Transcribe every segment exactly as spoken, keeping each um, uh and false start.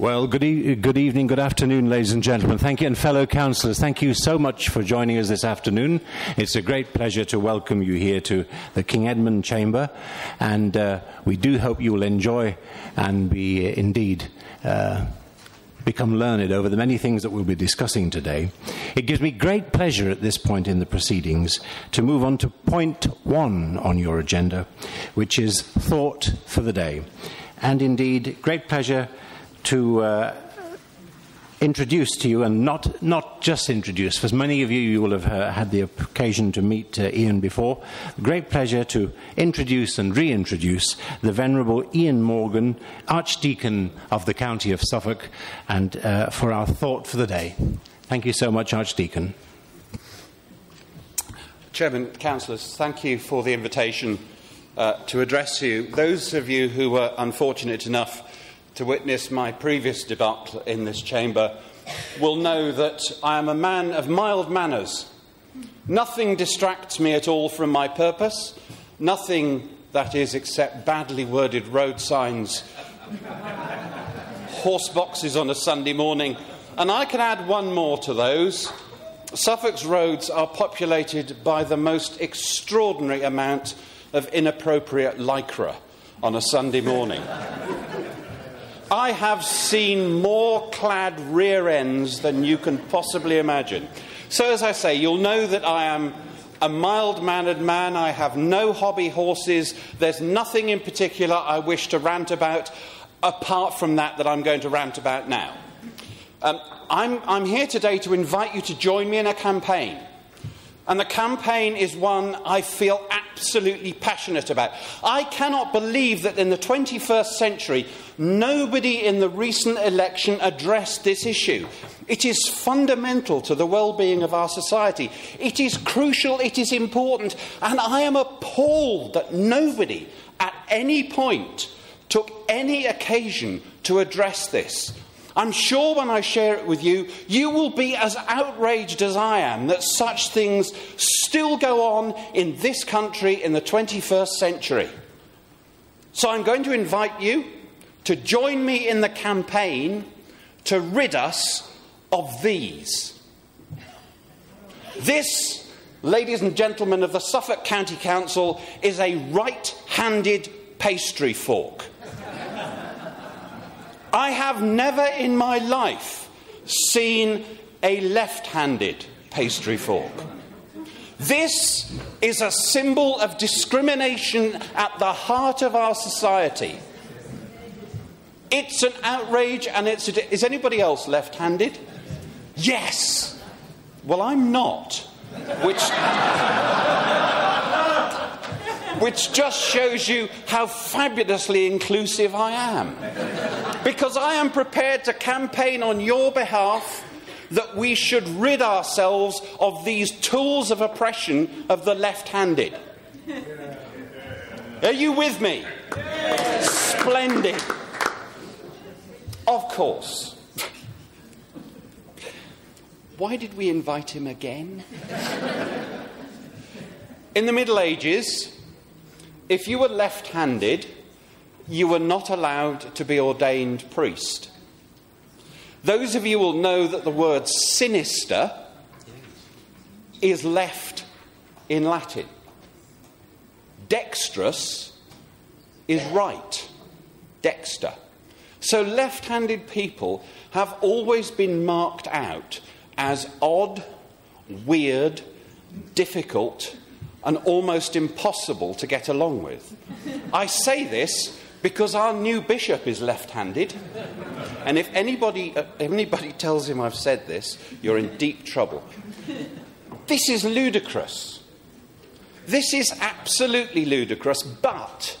Well, good, e good evening, good afternoon, ladies and gentlemen. Thank you, and fellow councillors, thank you so much for joining us this afternoon. It's a great pleasure to welcome you here to the King Edmund Chamber, and uh, we do hope you will enjoy and be uh, indeed uh, become learned over the many things that we'll be discussing today. It gives me great pleasure at this point in the proceedings to move on to point one on your agenda, which is thought for the day. And indeed, great pleasure to uh, introduce to you, and not, not just introduce, for many of you, you will have uh, had the occasion to meet uh, Ian before. Great pleasure to introduce and reintroduce the Venerable Ian Morgan, Archdeacon of the County of Suffolk, and uh, for our thought for the day. Thank you so much, Archdeacon. Chairman, councillors, thank you for the invitation uh, to address you. Those of you who were unfortunate enough to witness my previous debacle in this chamber will know that I am a man of mild manners. Nothing distracts me at all from my purpose, nothing, that is, except badly worded road signs, horse boxes on a Sunday morning, and I can add one more to those. Suffolk's roads are populated by the most extraordinary amount of inappropriate lycra on a Sunday morning. I have seen more clad rear ends than you can possibly imagine. So, as I say, you'll know that I am a mild-mannered man. I have no hobby horses. There's nothing in particular I wish to rant about, apart from that that I'm going to rant about now. Um, I'm, I'm here today to invite you to join me in a campaign. And the campaign is one I feel absolutely passionate about. I cannot believe that in the twenty-first century, nobody in the recent election addressed this issue. It is fundamental to the well-being of our society. It is crucial, it is important, and I am appalled that nobody at any point took any occasion to address this. I'm sure when I share it with you, you will be as outraged as I am that such things still go on in this country in the twenty-first century. So I'm going to invite you to join me in the campaign to rid us of these. This, ladies and gentlemen of the Suffolk County Council, is a right-handed pastry fork. I have never in my life seen a left-handed pastry fork. This is a symbol of discrimination at the heart of our society. It's an outrage, and it's a... Is anybody else left-handed? Yes! Well, I'm not. Which... which just shows you how fabulously inclusive I am. Because I am prepared to campaign on your behalf that we should rid ourselves of these tools of oppression of the left-handed. Are you with me? Yeah. Splendid. Of course. Why did we invite him again? In the Middle Ages, if you were left-handed, you were not allowed to be ordained priest. Those of you will know that the word sinister is left in Latin. Dexterous is right. Dexter. So left-handed people have always been marked out as odd, weird, difficult, and almost impossible to get along with. I say this because our new bishop is left-handed, and if anybody, uh, anybody tells him I've said this, you're in deep trouble. This is ludicrous. This is absolutely ludicrous, but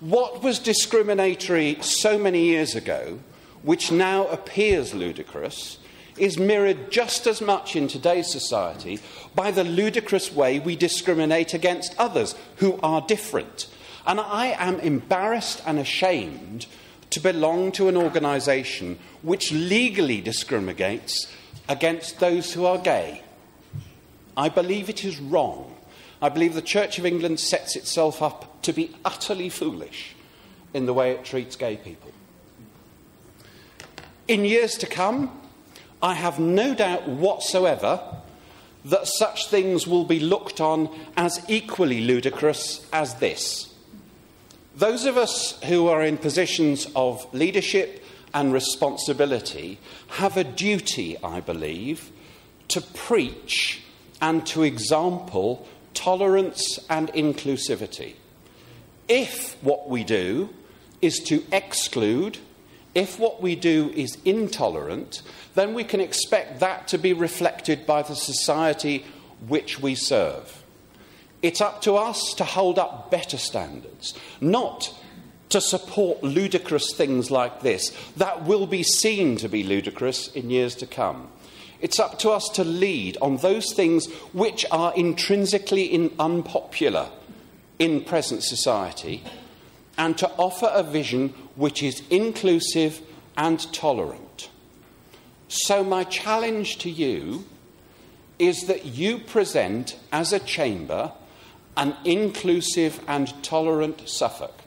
what was discriminatory so many years ago, which now appears ludicrous, is mirrored just as much in today's society by the ludicrous way we discriminate against others who are different. And I am embarrassed and ashamed to belong to an organisation which legally discriminates against those who are gay. I believe it is wrong. I believe the Church of England sets itself up to be utterly foolish in the way it treats gay people. In years to come, I have no doubt whatsoever that such things will be looked on as equally ludicrous as this. Those of us who are in positions of leadership and responsibility have a duty, I believe, to preach and to example tolerance and inclusivity. If what we do is to exclude, if what we do is intolerant, then we can expect that to be reflected by the society which we serve. It's up to us to hold up better standards, not to support ludicrous things like this that will be seen to be ludicrous in years to come. It's up to us to lead on those things which are intrinsically in unpopular in present society, and to offer a vision which is inclusive and tolerant. So my challenge to you is that you present, as a chamber, an inclusive and tolerant Suffolk.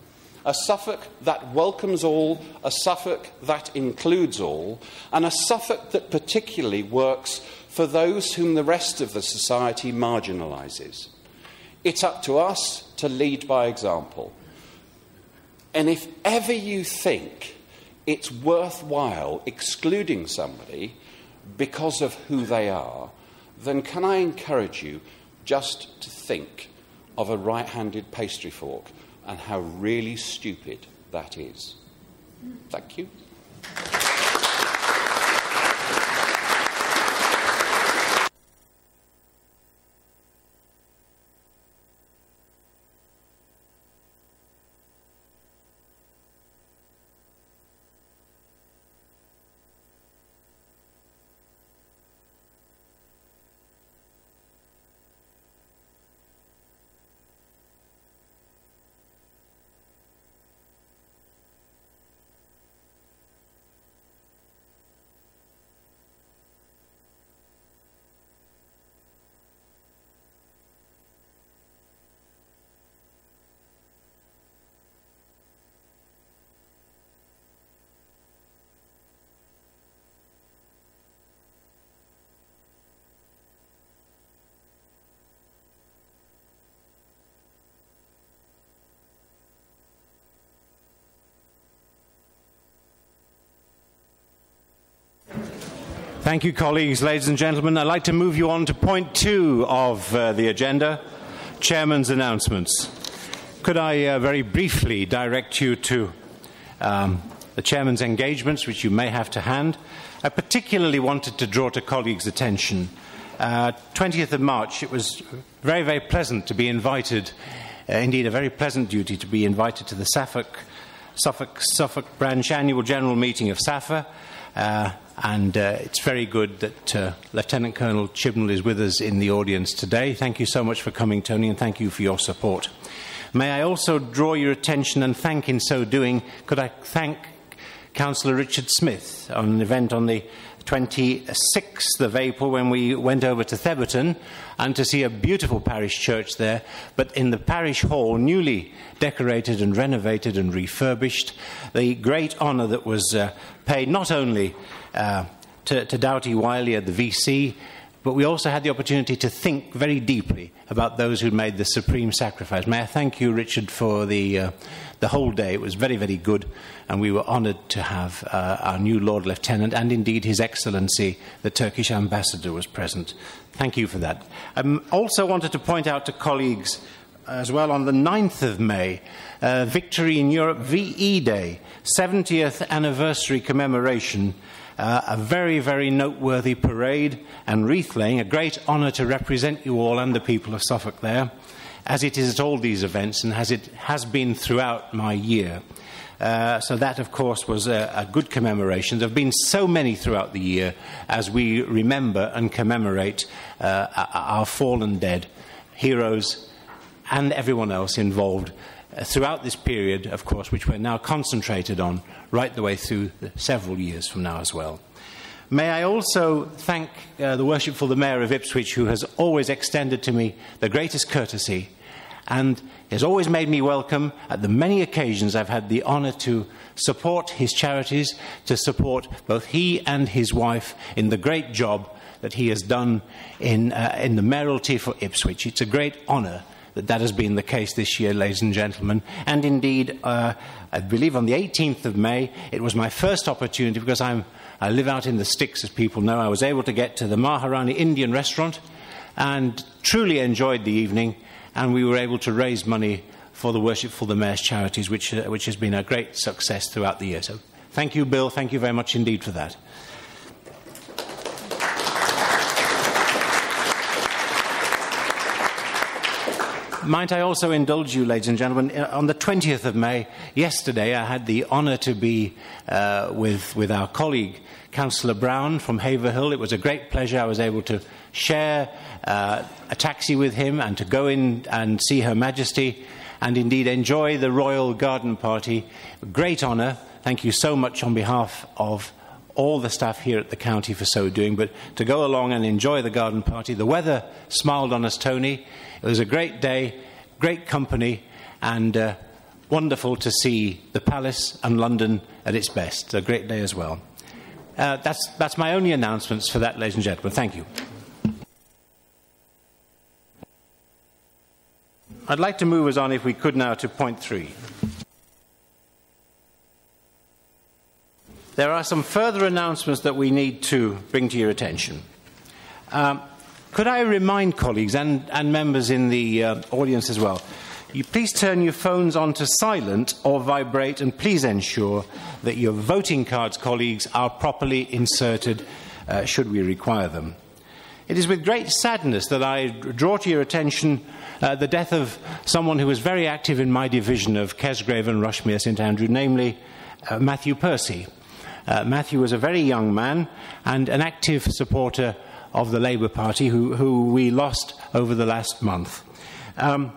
A Suffolk that welcomes all, a Suffolk that includes all, and a Suffolk that particularly works for those whom the rest of the society marginalises. It's up to us to lead by example. And if ever you think it's worthwhile excluding somebody because of who they are, then can I encourage you just to think of a right-handed pastry fork and how really stupid that is. Thank you. Thank you, colleagues. Ladies and gentlemen, I'd like to move you on to point two of uh, the agenda, Chairman's announcements. Could I uh, very briefly direct you to um, the Chairman's engagements, which you may have to hand. I particularly wanted to draw to colleagues' attention. Uh, twentieth of March, it was very, very pleasant to be invited, uh, indeed a very pleasant duty to be invited to the Suffolk, Suffolk, Suffolk branch annual general meeting of SAFA. Uh, and uh, it's very good that uh, Lieutenant Colonel Chibnall is with us in the audience today. Thank you so much for coming, Tony, and thank you for your support. May I also draw your attention and thank, in so doing, could I thank Councillor Richard Smith on an event on the twenty-sixth of April when we went over to Theberton and to see a beautiful parish church there, but in the parish hall, newly decorated and renovated and refurbished, the great honour that was uh, paid not only uh, to, to Doughty Wiley at the V C, but we also had the opportunity to think very deeply about those who made the supreme sacrifice. May I thank you, Richard, for the, uh, the whole day. It was very, very good, and we were honoured to have uh, our new Lord Lieutenant and, indeed, His Excellency, the Turkish Ambassador, was present. Thank you for that. I um, also wanted to point out to colleagues as well on the ninth of May, uh, Victory in Europe V E Day, seventieth anniversary commemoration. Uh, a very, very noteworthy parade and wreath-laying, a great honour to represent you all and the people of Suffolk there, as it is at all these events and as it has been throughout my year. Uh, so that, of course, was a, a good commemoration. There have been so many throughout the year as we remember and commemorate uh, our fallen dead, heroes and everyone else involved uh, throughout this period, of course, which we're now concentrated on, right the way through the several years from now as well. May I also thank uh, the Worshipful the Mayor of Ipswich, who has always extended to me the greatest courtesy and has always made me welcome at the many occasions I've had the honour to support his charities, to support both he and his wife in the great job that he has done in, uh, in the mayoralty for Ipswich. It's a great honour that that has been the case this year, ladies and gentlemen. And indeed, uh, I believe on the eighteenth of May, it was my first opportunity, because I'm, I live out in the sticks, as people know. I was able to get to the Maharani Indian restaurant and truly enjoyed the evening, and we were able to raise money for the Worship for the Mayor's charities, which, uh, which has been a great success throughout the year. So thank you, Bill. Thank you very much indeed for that. Might I also indulge you, ladies and gentlemen, on the twentieth of May, yesterday, I had the honour to be uh, with, with our colleague, Councillor Brown from Haverhill. It was a great pleasure. I was able to share uh, a taxi with him and to go in and see Her Majesty and indeed enjoy the Royal Garden Party. Great honour. Thank you so much on behalf of all the staff here at the county for so doing, but to go along and enjoy the garden party. The weather smiled on us, Tony. It was a great day, great company, and uh, wonderful to see the palace and London at its best. A great day as well. Uh, that's, that's my only announcements for that, ladies and gentlemen. Thank you. I'd like to move us on, if we could now, to point three. There are some further announcements that we need to bring to your attention. Um, could I remind colleagues and, and members in the uh, audience as well, you please turn your phones on to silent or vibrate, and please ensure that your voting cards, colleagues, are properly inserted uh, should we require them. It is with great sadness that I draw to your attention uh, the death of someone who was very active in my division of Kesgrave and Rushmere Saint Andrew, namely uh, Matthew Percy. Uh, Matthew was a very young man and an active supporter of the Labour Party, who, who we lost over the last month. Um,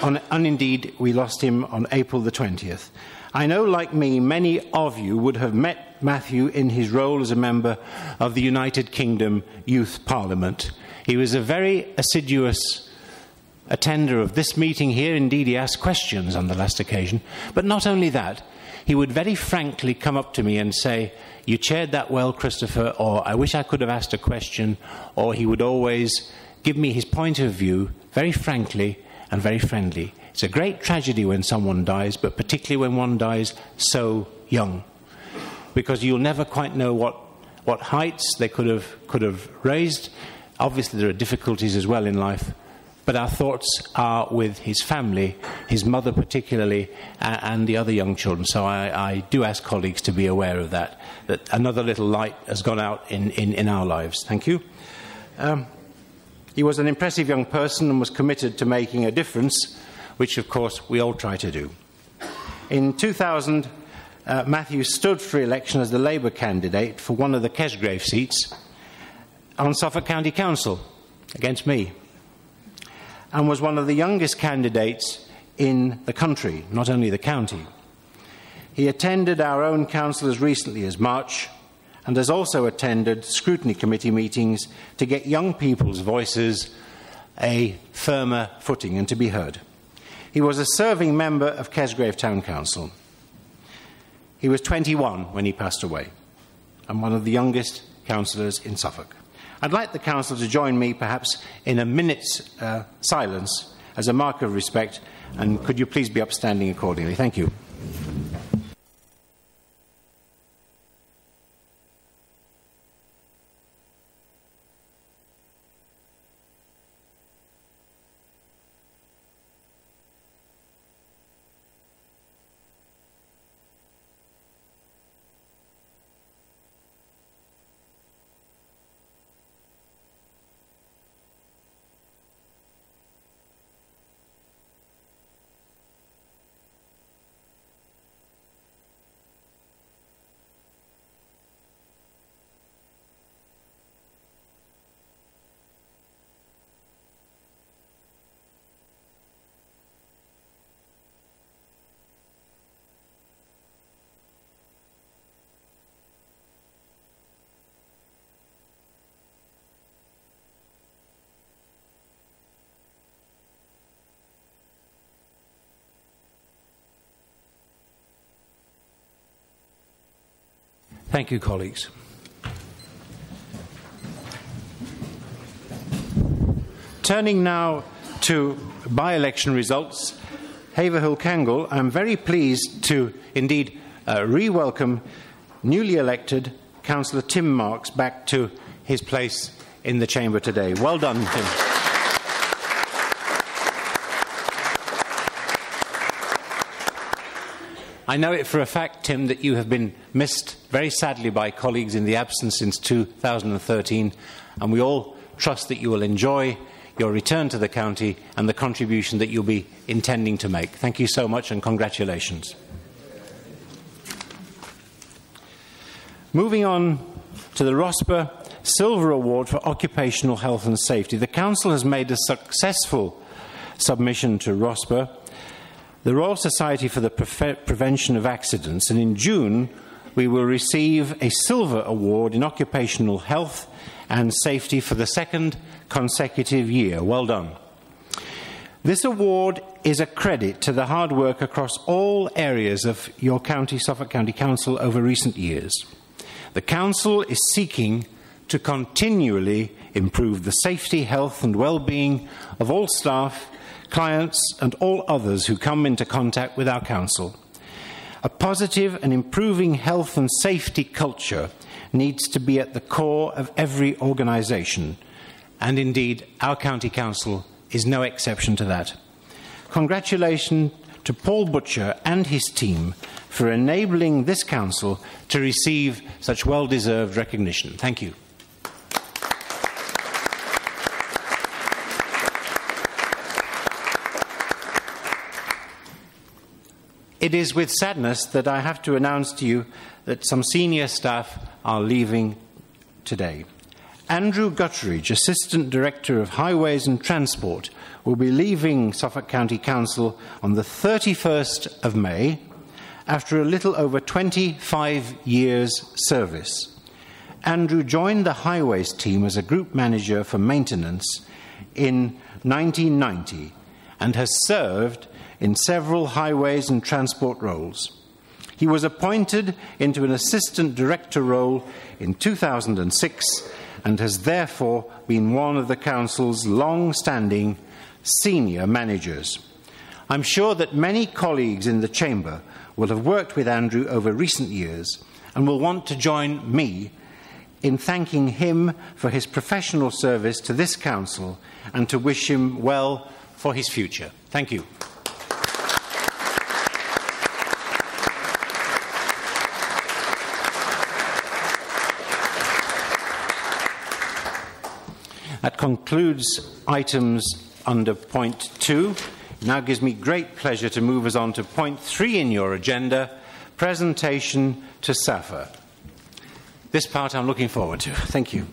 on, and indeed, we lost him on April the twentieth. I know, like me, many of you would have met Matthew in his role as a member of the United Kingdom Youth Parliament. He was a very assiduous attender of this meeting here. Indeed, he asked questions on the last occasion. But not only that, he would very frankly come up to me and say, "You chaired that well, Christopher," or "I wish I could have asked a question," or he would always give me his point of view very frankly and very friendly. It's a great tragedy when someone dies, but particularly when one dies so young, because you'll never quite know what, what heights they could have, could have raised. Obviously, there are difficulties as well in life, but our thoughts are with his family, his mother particularly, and the other young children. So I, I do ask colleagues to be aware of that, that another little light has gone out in, in, in our lives. Thank you. Um, he was an impressive young person and was committed to making a difference, which, of course, we all try to do. In two thousand, uh, Matthew stood for election as the Labour candidate for one of the Kesgrave seats on Suffolk County Council, against me, and was one of the youngest candidates in the country, not only the county. He attended our own council as recently as March and has also attended scrutiny committee meetings to get young people's voices a firmer footing and to be heard. He was a serving member of Kesgrave Town Council. He was twenty-one when he passed away and one of the youngest councillors in Suffolk. I'd like the council to join me, perhaps, in a minute's uh, silence as a mark of respect, and could you please be upstanding accordingly? Thank you. Thank you, colleagues. Turning now to by-election results, Haverhill Kangle, I'm very pleased to indeed uh, re-welcome newly elected Councillor Tim Marks back to his place in the chamber today. Well done, Tim. I know it for a fact, Tim, that you have been missed very sadly by colleagues in the absence since two thousand thirteen, and we all trust that you will enjoy your return to the county and the contribution that you'll be intending to make. Thank you so much and congratulations. Moving on to the ROSPA Silver Award for Occupational Health and Safety. The Council has made a successful submission to ROSPA, the Royal Society for the Pre- Prevention of Accidents, and in June we will receive a Silver Award in Occupational Health and Safety for the second consecutive year. Well done. This award is a credit to the hard work across all areas of your county, Suffolk County Council, over recent years. The Council is seeking to continually improve the safety, health and well-being of all staff, clients and all others who come into contact with our Council. A positive and improving health and safety culture needs to be at the core of every organisation, and indeed our County Council is no exception to that. Congratulations to Paul Butcher and his team for enabling this Council to receive such well-deserved recognition. Thank you. It is with sadness that I have to announce to you that some senior staff are leaving today. Andrew Gutteridge, Assistant Director of Highways and Transport, will be leaving Suffolk County Council on the thirty-first of May after a little over twenty-five years' service. Andrew joined the Highways team as a Group Manager for Maintenance in nineteen ninety and has served in several highways and transport roles. He was appointed into an Assistant Director role in two thousand six and has therefore been one of the Council's long-standing senior managers. I'm sure that many colleagues in the Chamber will have worked with Andrew over recent years and will want to join me in thanking him for his professional service to this Council and to wish him well for his future. Thank you. That concludes items under point two. It now gives me great pleasure to move us on to point three in your agenda, presentation to SAFA. This part I'm looking forward to. Thank you.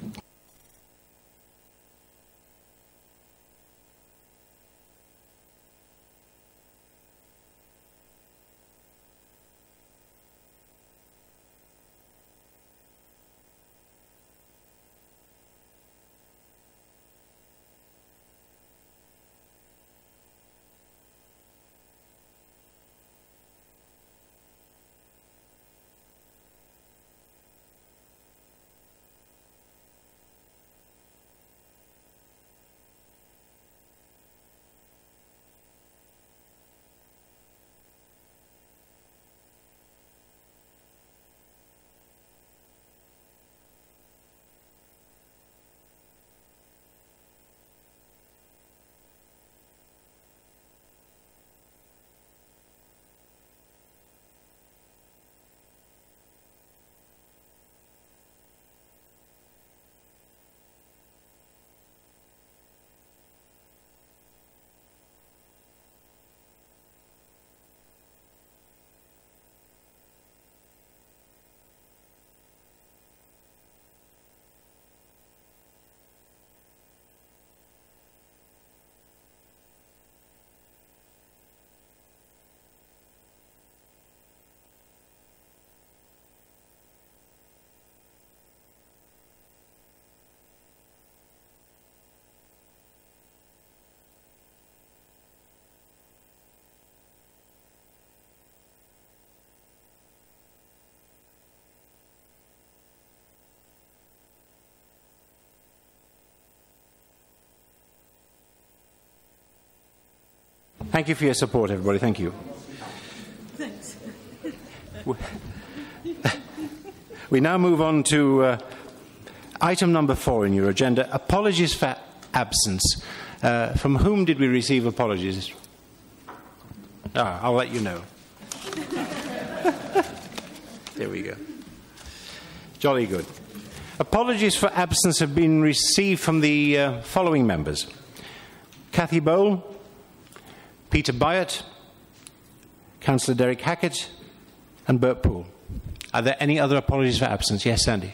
Thank you for your support, everybody. Thank you. Thanks. We now move on to uh, item number four in your agenda, apologies for absence. Uh, from whom did we receive apologies? Ah, I'll let you know. There we go. Jolly good. Apologies for absence have been received from the uh, following members. Cathy Bowell, Peter Byatt, Councillor Derek Hackett and Bert Poole. Are there any other apologies for absence? Yes, Sandy.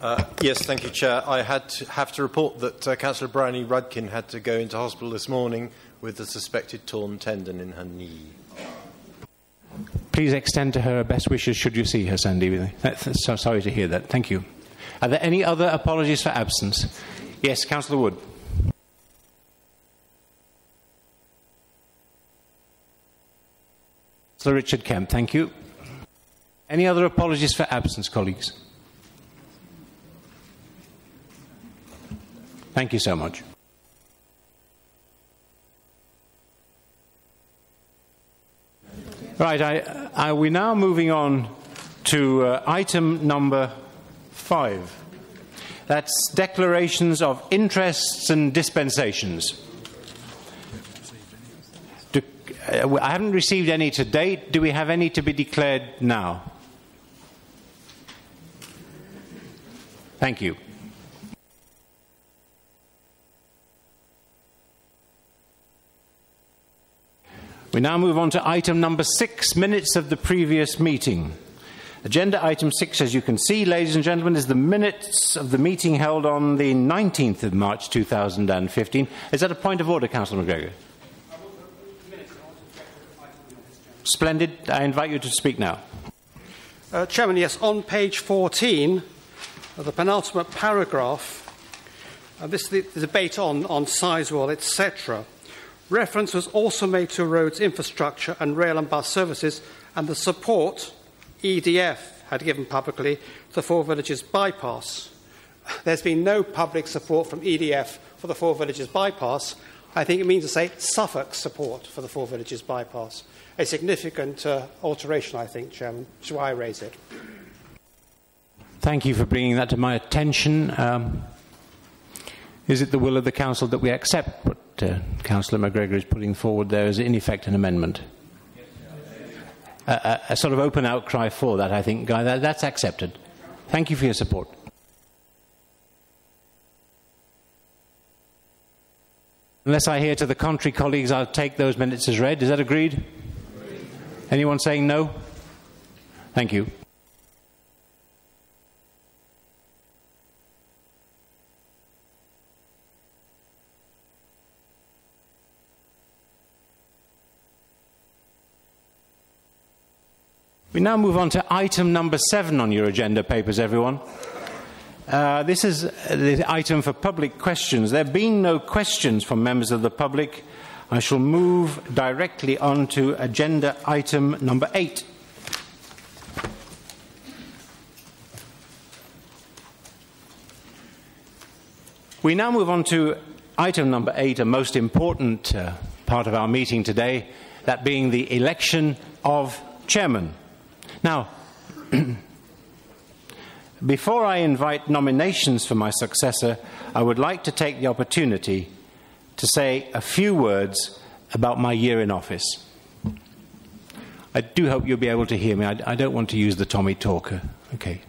Uh, yes, thank you, Chair. I had to have to report that uh, Councillor Bryony Rudkin had to go into hospital this morning with a suspected torn tendon in her knee. Please extend to her best wishes should you see her, Sandy. So sorry to hear that. Thank you. Are there any other apologies for absence? Yes, Councillor Wood. Councillor Richard Kemp, thank you. Any other apologies for absence, colleagues? Thank you so much. Right, I, I, we're now moving on to uh, item number five. That's declarations of interests and dispensations. Do, uh, I haven't received any to date. Do we have any to be declared now? Thank you. We now move on to item number six, minutes of the previous meeting. Agenda item six, as you can see, ladies and gentlemen, is the minutes of the meeting held on the nineteenth of March two thousand fifteen. Is that a point of order, Councillor McGregor? Splendid. I invite you to speak now. Uh, Chairman, yes, on page fourteen, the penultimate paragraph, uh, this is the debate on, on Sizewell, et cetera. Reference was also made to roads infrastructure and rail and bus services and the support E D F had given publicly to the Four Villages Bypass. There's been no public support from E D F for the Four Villages Bypass. I think it means to say Suffolk support for the Four Villages Bypass. A significant uh, alteration, I think, Chairman. That's why I raise it. Thank you for bringing that to my attention. Um... Is it the will of the Council that we accept what uh, Councillor McGregor is putting forward there as, in effect, an amendment? A, a, a sort of open outcry for that, I think, Guy. That, that's accepted. Thank you for your support. Unless I hear to the contrary, colleagues, I'll take those minutes as read. Is that agreed? Agreed. Anyone saying no? Thank you. We now move on to item number seven on your agenda papers, everyone. Uh, this is the item for public questions. There being no questions from members of the public, I shall move directly on to agenda item number eight. We now move on to item number eight, a most important uh, part of our meeting today, that being the election of Chairman. Now, before I invite nominations for my successor, I would like to take the opportunity to say a few words about my year in office. I do hope you'll be able to hear me. I, I don't want to use the Tommy talker. Okay.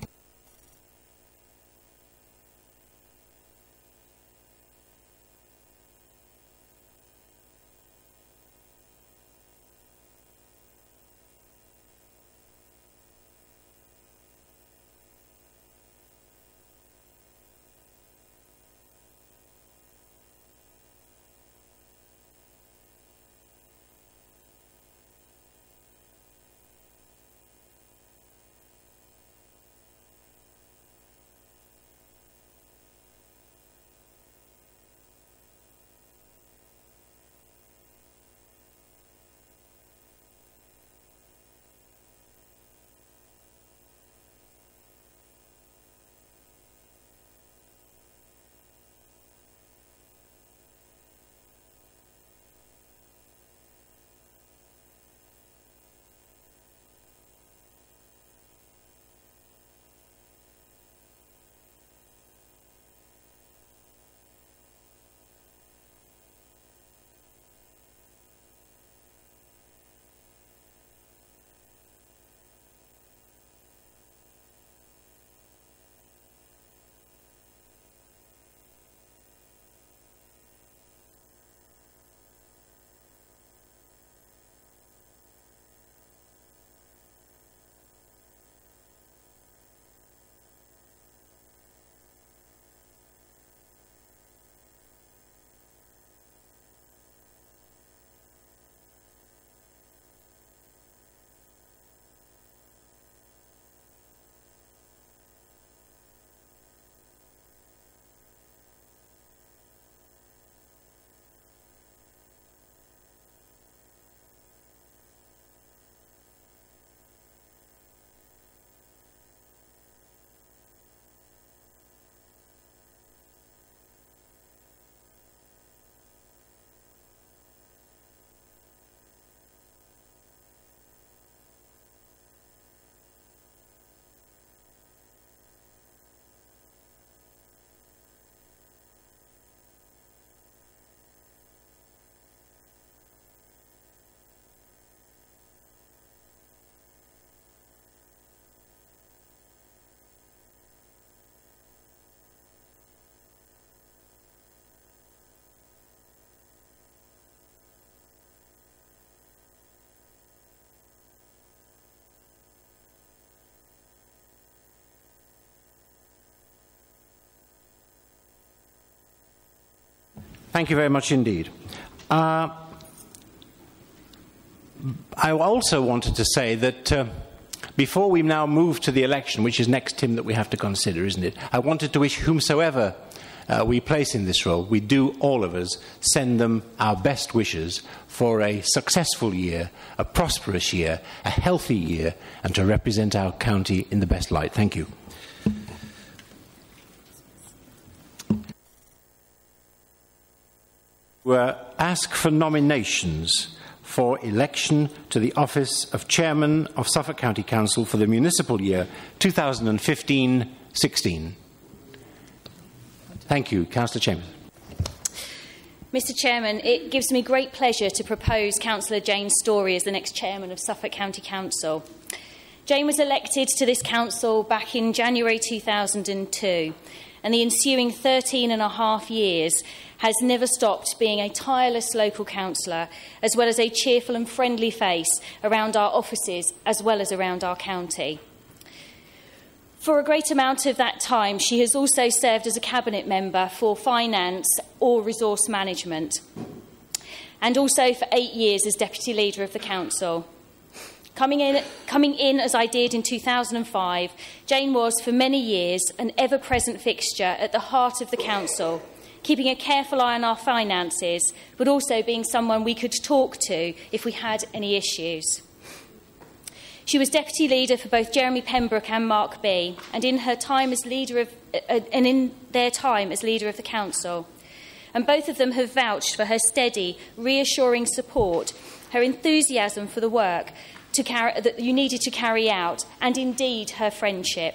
Thank you very much indeed. Uh, I also wanted to say that uh, before we now move to the election, which is next, Tim, that we have to consider, isn't it? I wanted to wish whomsoever uh, we place in this role, we do, all of us, send them our best wishes for a successful year, a prosperous year, a healthy year, and to represent our county in the best light. Thank you. Uh, ask for nominations for election to the office of Chairman of Suffolk County Council for the municipal year twenty fifteen sixteen. Thank you. Councillor Chambers. Mister Chairman, it gives me great pleasure to propose Councillor Jane Storey as the next Chairman of Suffolk County Council. Jane was elected to this council back in January two thousand two, and the ensuing thirteen and a half years has never stopped being a tireless local councillor, as well as a cheerful and friendly face around our offices, as well as around our county. For a great amount of that time, she has also served as a cabinet member for finance or resource management, and also for eight years as deputy leader of the council. Coming in, coming in as I did in two thousand five, Jane was for many years an ever-present fixture at the heart of the council, keeping a careful eye on our finances, but also being someone we could talk to if we had any issues. She was deputy leader for both Jeremy Pembroke and Mark B, and in her time as leader of, uh, and in their time as leader of the council, and both of them have vouched for her steady, reassuring support, her enthusiasm for the work to carry, that you needed to carry out, and indeed her friendship.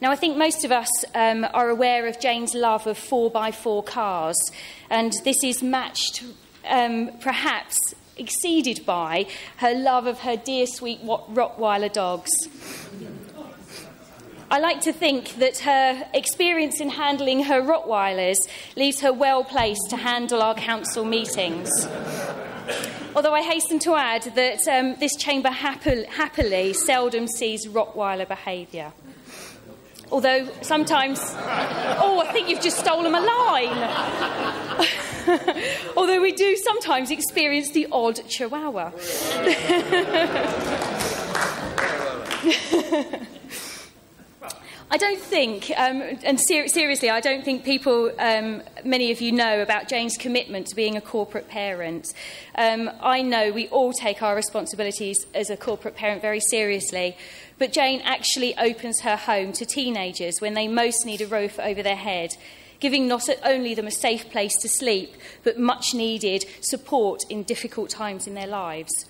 Now, I think most of us um, are aware of Jane's love of four by four cars, and this is matched, um, perhaps exceeded by, her love of her dear sweet Rottweiler dogs. I like to think that her experience in handling her Rottweilers leaves her well placed to handle our council meetings. Although I hasten to add that um, this chamber happily, happily seldom sees Rottweiler behaviour. Although sometimes, oh, I think you've just stolen my line. Although we do sometimes experience the odd chihuahua. I don't think, um, and ser seriously, I don't think people, um, many of you know about Jane's commitment to being a corporate parent. Um, I know we all take our responsibilities as a corporate parent very seriously, but Jane actually opens her home to teenagers when they most need a roof over their head, giving not only them a safe place to sleep, but much-needed support in difficult times in their lives.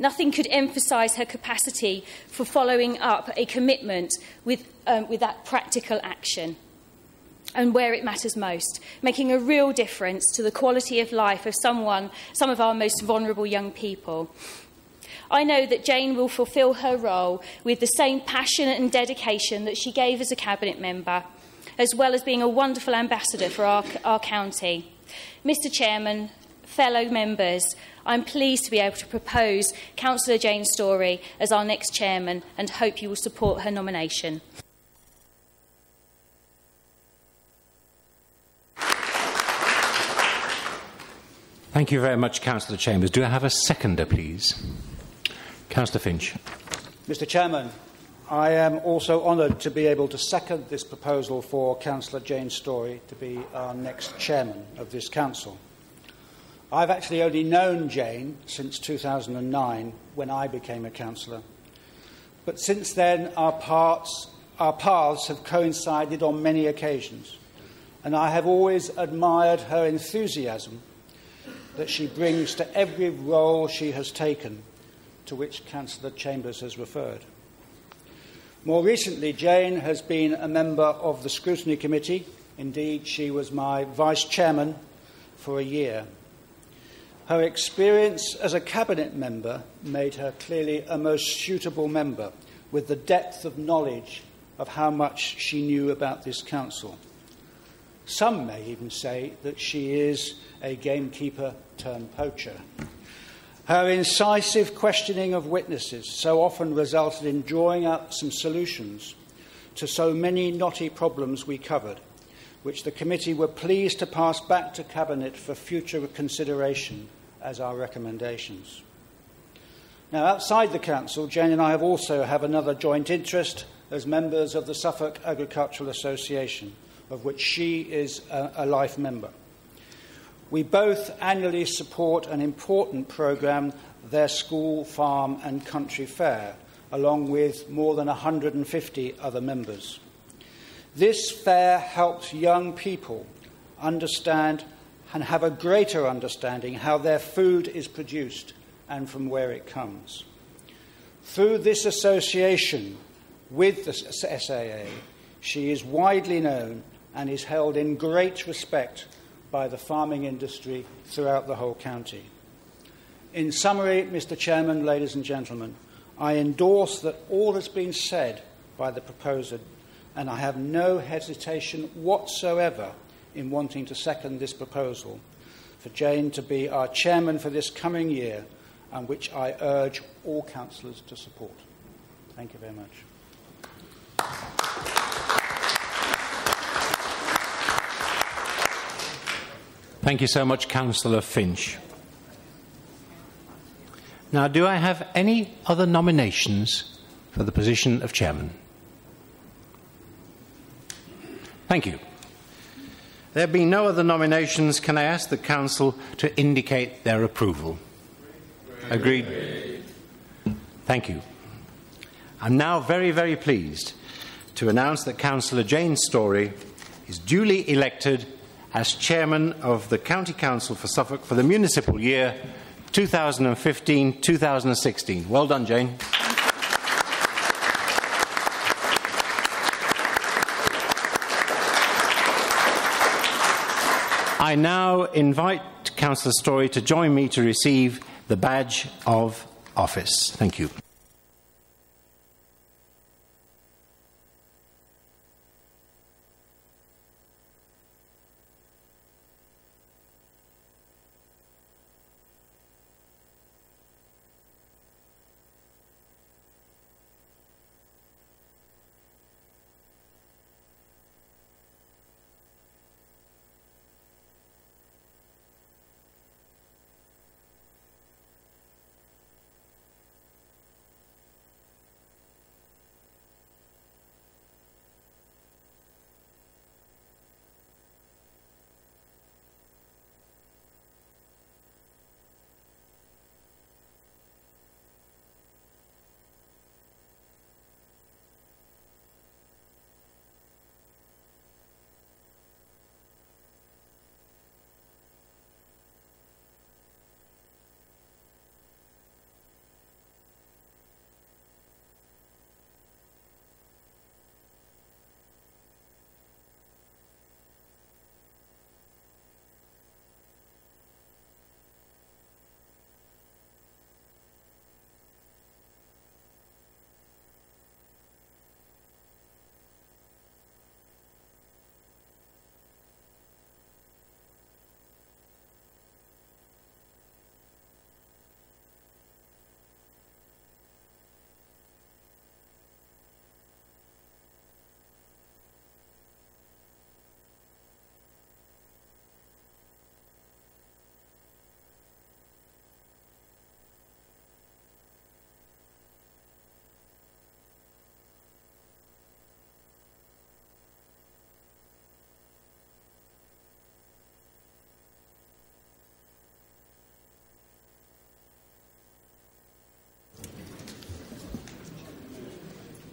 Nothing could emphasise her capacity for following up a commitment with, um, with that practical action, and where it matters most, making a real difference to the quality of life of someone, some of our most vulnerable young people. I know that Jane will fulfil her role with the same passion and dedication that she gave as a cabinet member, as well as being a wonderful ambassador for our, our county. Mister Chairman, fellow members, I'm pleased to be able to propose Councillor Jane Storey as our next chairman, and hope you will support her nomination. Thank you very much, Councillor Chambers. Do I have a seconder, please? Councillor Finch. Mister Chairman, I am also honoured to be able to second this proposal for Councillor Jane Storey to be our next chairman of this council. I've actually only known Jane since two thousand nine, when I became a councillor. But since then, our, parts, our paths have coincided on many occasions, and I have always admired her enthusiasm that she brings to every role she has taken, to which Councillor Chambers has referred. More recently, Jane has been a member of the Scrutiny Committee. Indeed, she was my vice chairman for a year. Her experience as a cabinet member made her clearly a most suitable member, with the depth of knowledge of how much she knew about this council. Some may even say that she is a gamekeeper turned poacher. Her incisive questioning of witnesses so often resulted in drawing up some solutions to so many knotty problems we covered, which the committee were pleased to pass back to Cabinet for future consideration as our recommendations. Now, outside the Council, Jane and I have also have another joint interest as members of the Suffolk Agricultural Association, of which she is a, a life member. We both annually support an important programme, their school, farm and country fair, along with more than one hundred and fifty other members. This fair helps young people understand and have a greater understanding how their food is produced and from where it comes. Through this association with the S A A, she is widely known and is held in great respect by the farming industry throughout the whole county. In summary, Mister Chairman, ladies and gentlemen, I endorse that all that's been said by the proposer, and I have no hesitation whatsoever in wanting to second this proposal for Jane to be our chairman for this coming year, and which I urge all councillors to support. Thank you very much. Thank you so much, Councillor Finch. Now, do I have any other nominations for the position of chairman? Thank you. There being no other nominations, can I ask the Council to indicate their approval? Agreed. Agreed. Thank you. I'm now very, very pleased to announce that Councillor Jane Storey is duly elected as Chairman of the County Council for Suffolk for the municipal year two thousand fifteen two thousand sixteen. Well done, Jane. I now invite Councillor Storey to join me to receive the badge of office. Thank you.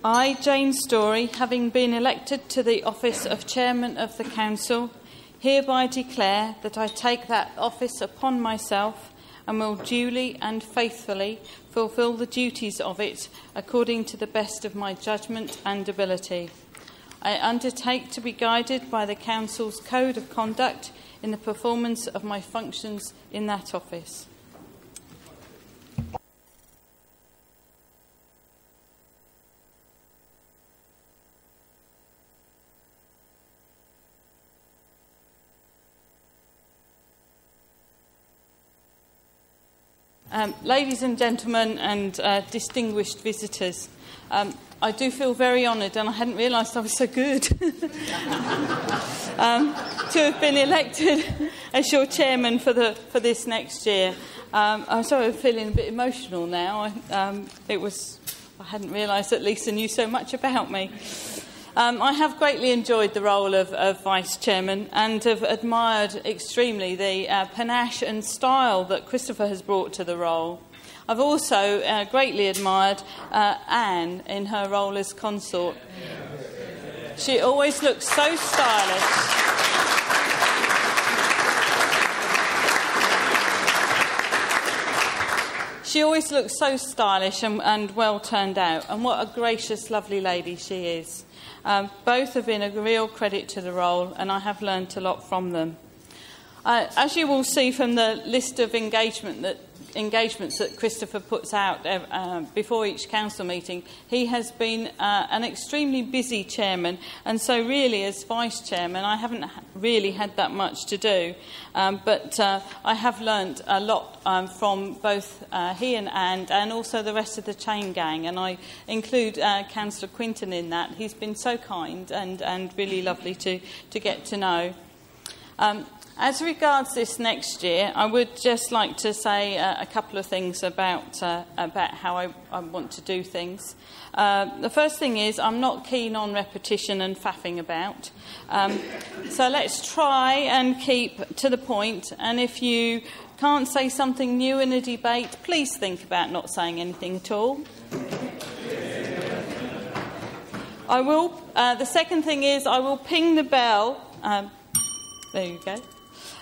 I, Jane Storey, having been elected to the office of Chairman of the Council, hereby declare that I take that office upon myself and will duly and faithfully fulfil the duties of it according to the best of my judgment and ability. I undertake to be guided by the Council's Code of Conduct in the performance of my functions in that office. Um, ladies and gentlemen and uh, distinguished visitors, um, I do feel very honoured, and I hadn't realised I was so good. um, to have been elected as your chairman for, the, for this next year. Um, I'm sorry, I'm feeling a bit emotional now. Um, it was, I hadn't realised that Lisa knew so much about me. Um, I have greatly enjoyed the role of, of Vice Chairman and have admired extremely the uh, panache and style that Christopher has brought to the role. I've also uh, greatly admired uh, Anne in her role as consort. She always looks so stylish. She always looks so stylish and, and well turned out, and what a gracious, lovely lady she is. Um, both have been a real credit to the role, and I have learnt a lot from them. Uh, as you will see from the list of engagement that, engagements that Christopher puts out uh, before each council meeting, he has been uh, an extremely busy chairman, and so really as vice-chairman I haven't really had that much to do, um, but uh, I have learnt a lot um, from both uh, he and Anne, and also the rest of the chain gang, and I include uh, Councillor Quinton in that. He's been so kind and, and really lovely to, to get to know. Um, As regards this next year, I would just like to say uh, a couple of things about, uh, about how I, I want to do things. Uh, the first thing is I'm not keen on repetition and faffing about. Um, so let's try and keep to the point, and if you can't say something new in a debate, please think about not saying anything at all. I will. Uh, the second thing is I will ping the bell. Um, there you go.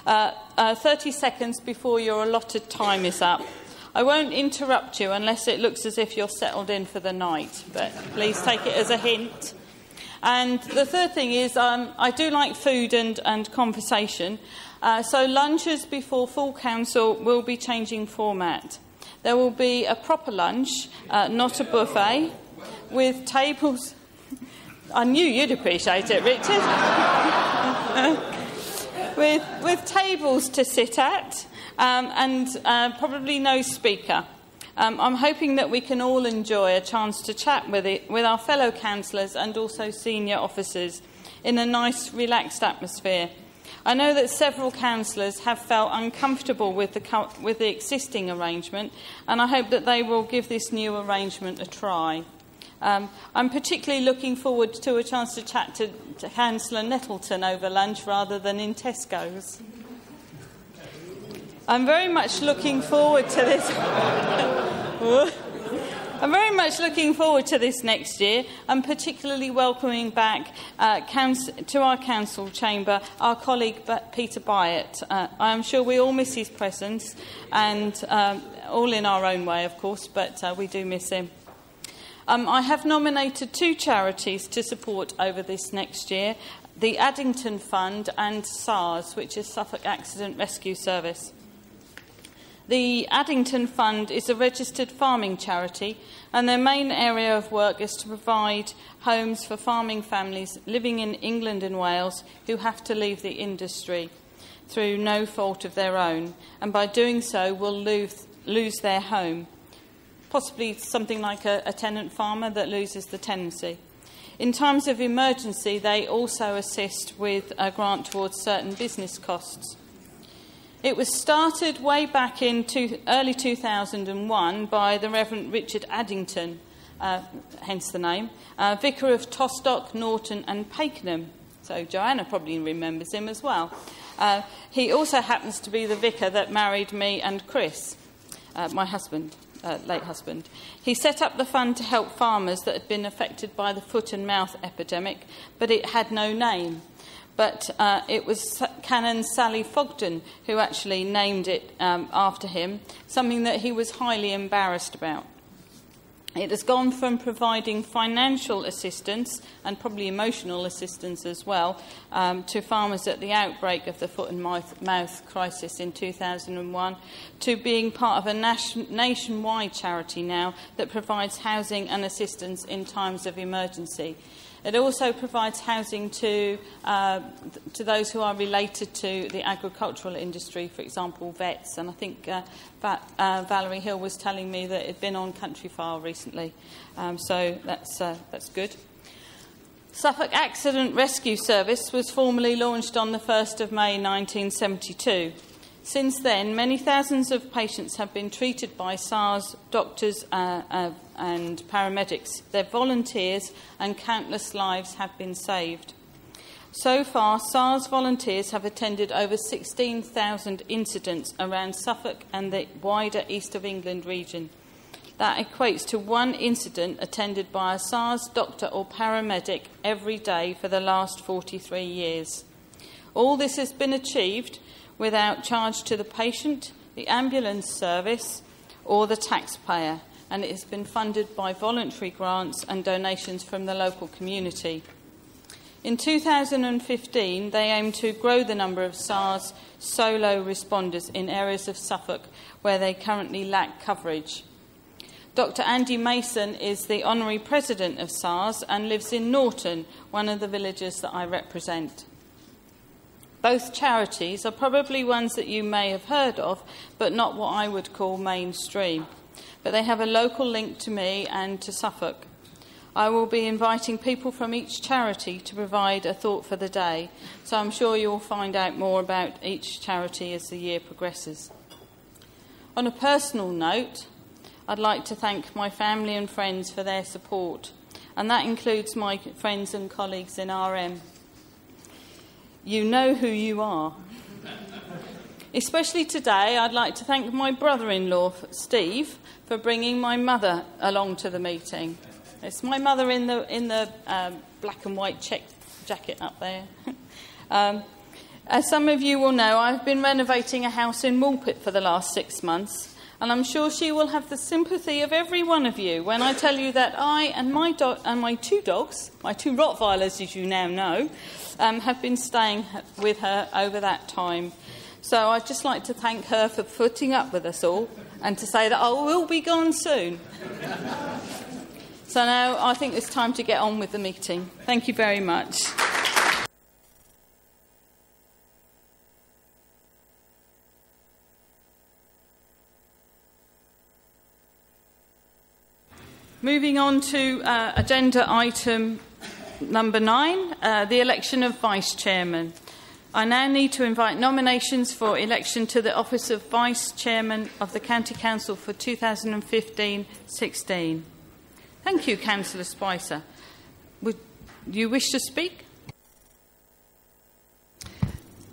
Uh, uh, thirty seconds before your allotted time is up. I won't interrupt you unless it looks as if you're settled in for the night, but please take it as a hint. And the third thing is um, I do like food and, and conversation, uh, so lunches before full council will be changing format. There will be a proper lunch, uh, not a buffet, with tables... I knew you'd appreciate it, Richard. With, with tables to sit at um, and uh, probably no speaker. Um, I'm hoping that we can all enjoy a chance to chat with, it, with our fellow councillors and also senior officers in a nice, relaxed atmosphere. I know that several councillors have felt uncomfortable with the, with the existing arrangement, and I hope that they will give this new arrangement a try. Um, I'm particularly looking forward to a chance to chat to, to Councillor Nettleton over lunch rather than in Tesco's. I'm very much looking forward to this. I'm very much looking forward to this next year, and particularly welcoming back uh, to our council chamber our colleague Peter Byatt. Uh, I am sure we all miss his presence, and um, all in our own way, of course, but uh, we do miss him. Um, I have nominated two charities to support over this next year, the Addington Fund and SARS, which is Suffolk Accident Rescue Service. The Addington Fund is a registered farming charity, and their main area of work is to provide homes for farming families living in England and Wales who have to leave the industry through no fault of their own, and by doing so will lose, lose their home. Possibly something like a, a tenant farmer that loses the tenancy. In times of emergency, they also assist with a grant towards certain business costs. It was started way back in two, early two thousand one by the Reverend Richard Addington, uh, hence the name, uh, vicar of Tostock, Norton and Pakenham. So Joanna probably remembers him as well. Uh, he also happens to be the vicar that married me and Chris, uh, my husband. Uh, late husband. He set up the fund to help farmers that had been affected by the foot and mouth epidemic, but it had no name. But uh, it was Canon Sally Fogden who actually named it um, after him, something that he was highly embarrassed about. It has gone from providing financial assistance, and probably emotional assistance as well, um, to farmers at the outbreak of the foot and mouth crisis in two thousand one, to being part of a nation nationwide charity now that provides housing and assistance in times of emergency. It also provides housing to, uh, to those who are related to the agricultural industry, for example, vets. And I think uh, Va uh, Valerie Hill was telling me that it had been on Country File recently. Um, so that's, uh, that's good. Suffolk Accident Rescue Service was formally launched on the first of May nineteen seventy-two. Since then, many thousands of patients have been treated by SARS doctors uh, uh, and paramedics. They're volunteers, and countless lives have been saved. So far, SARS volunteers have attended over sixteen thousand incidents around Suffolk and the wider East of England region. That equates to one incident attended by a SARS doctor or paramedic every day for the last forty-three years. All this has been achieved without charge to the patient, the ambulance service or the taxpayer, and it has been funded by voluntary grants and donations from the local community. In two thousand fifteen, they aimed to grow the number of SARS solo responders in areas of Suffolk where they currently lack coverage. Doctor Andy Mason is the Honorary President of SARS and lives in Norton, one of the villages that I represent. Both charities are probably ones that you may have heard of, but not what I would call mainstream. But they have a local link to me and to Suffolk. I will be inviting people from each charity to provide a thought for the day, so I'm sure you'll find out more about each charity as the year progresses. On a personal note, I'd like to thank my family and friends for their support, and that includes my friends and colleagues in R M. You know who you are. Especially today, I'd like to thank my brother-in-law, Steve, for bringing my mother along to the meeting. It's my mother in the, in the um, black and white check jacket up there. um, as some of you will know, I've been renovating a house in Woolpit for the last six months, and I'm sure she will have the sympathy of every one of you when I tell you that I and my, do and my two dogs, my two Rottweilers, as you now know, Um, have been staying with her over that time. So I'd just like to thank her for putting up with us all and to say that I will be gone soon. So now I think it's time to get on with the meeting. Thank you very much. Moving on to uh, agenda item Number nine, uh, the election of Vice Chairman. I now need to invite nominations for election to the office of Vice Chairman of the County Council for two thousand fifteen sixteen. Thank you, Councillor Spicer. Would you wish to speak?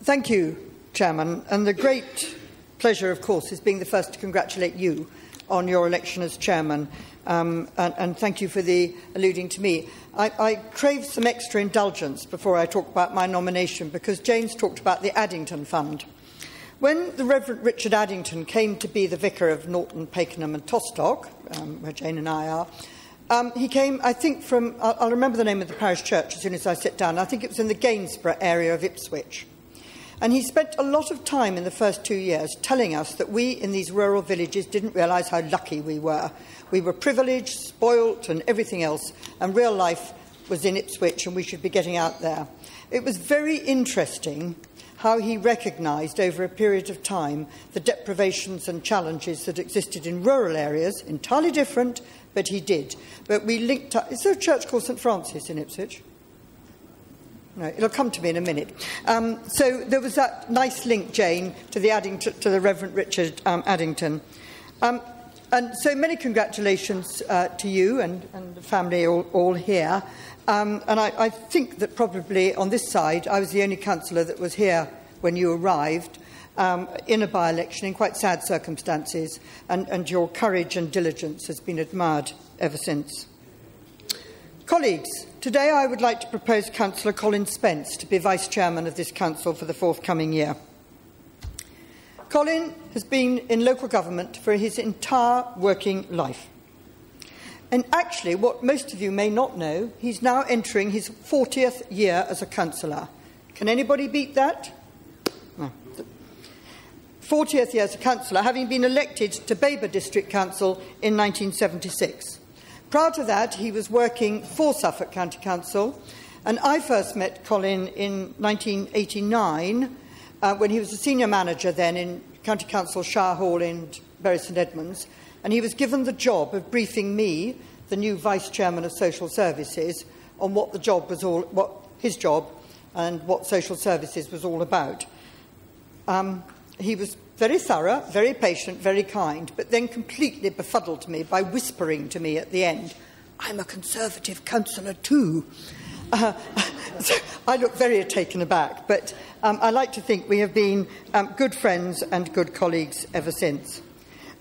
Thank you, Chairman. And the great pleasure, of course, is being the first to congratulate you on your election as Chairman. Um, and, and thank you for the alluding to me. I, I crave some extra indulgence before I talk about my nomination, because Jane's talked about the Addington Fund. When the Reverend Richard Addington came to be the vicar of Norton, Pakenham and Tostock, um, where Jane and I are, um, he came, I think, from, I'll, I'll remember the name of the parish church as soon as I sit down, I think it was in the Gainsborough area of Ipswich. And he spent a lot of time in the first two years telling us that we in these rural villages didn't realise how lucky we were. We were privileged, spoilt and everything else, and real life was in Ipswich and we should be getting out there. It was very interesting how he recognised over a period of time the deprivations and challenges that existed in rural areas, entirely different, but he did. But we linked up. Is there a church called St Francis in Ipswich? No, it'll come to me in a minute. Um, so there was that nice link, Jane, to the, Addington, to the Reverend Richard um, Addington. Um, and so many congratulations uh, to you and, and the family all, all here. Um, and I, I think that probably on this side, I was the only councillor that was here when you arrived um, in a by-election in quite sad circumstances. And, and your courage and diligence has been admired ever since. Colleagues, today I would like to propose Councillor Colin Spence to be Vice-Chairman of this Council for the forthcoming year. Colin has been in local government for his entire working life. And actually, what most of you may not know, he's now entering his fortieth year as a councillor. Can anybody beat that? No. fortieth year as a councillor, having been elected to Baber District Council in nineteen seventy-six. Prior to that, he was working for Suffolk County Council, and I first met Colin in nineteen eighty-nine uh, when he was a senior manager then in County Council Shire Hall in Bury St Edmunds, and he was given the job of briefing me, the new Vice Chairman of Social Services, on what the job was all, what his job and what social services was all about. Um, he was very thorough, very patient, very kind, but then completely befuddled me by whispering to me at the end, "I'm a Conservative councillor too." Uh, so I look very taken aback, but um, I like to think we have been um, good friends and good colleagues ever since.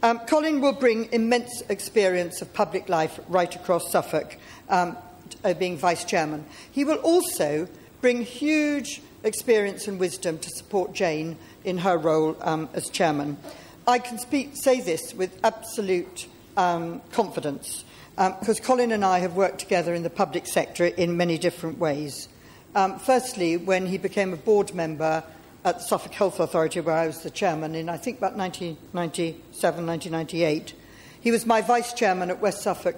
Um, Colin will bring immense experience of public life right across Suffolk, um, uh, being Vice-Chairman. He will also bring huge experience and wisdom to support Jane in her role um, as Chairman. I can speak, say this with absolute um, confidence, because um, Colin and I have worked together in the public sector in many different ways. Um, firstly, when he became a board member at the Suffolk Health Authority, where I was the chairman in, I think, about nineteen ninety-seven, nineteen ninety-eight. He was my vice-chairman at West Suffolk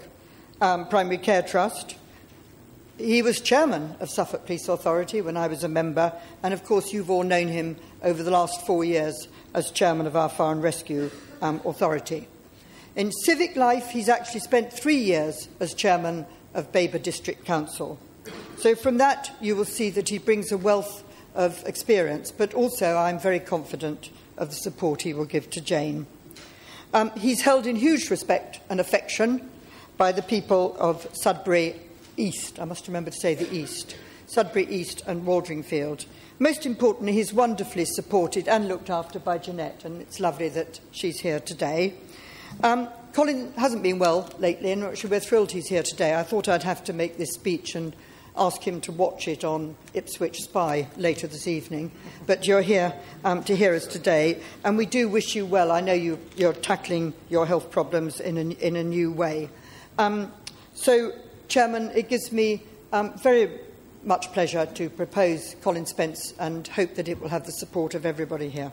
um, Primary Care Trust. He was chairman of Suffolk Police Authority when I was a member, and, of course, you've all known him over the last four years as chairman of our Fire and Rescue um, Authority. In civic life, he's actually spent three years as chairman of Baber District Council. So from that, you will see that he brings a wealth of experience, but also I'm very confident of the support he will give to Jane. Um, he's held in huge respect and affection by the people of Sudbury East. I must remember to say the East. Sudbury East and Waldringfield. Most importantly, he's wonderfully supported and looked after by Jeanette, and it's lovely that she's here today. Um, Colin hasn't been well lately, and actually we're thrilled he's here today. I thought I'd have to make this speech and ask him to watch it on Ipswich Spy later this evening. But you're here um, to hear us today, and we do wish you well. I know you, you're tackling your health problems in a, in a new way. Um, so, Chairman, it gives me um, very much pleasure to propose Colin Spence and hope that it will have the support of everybody here.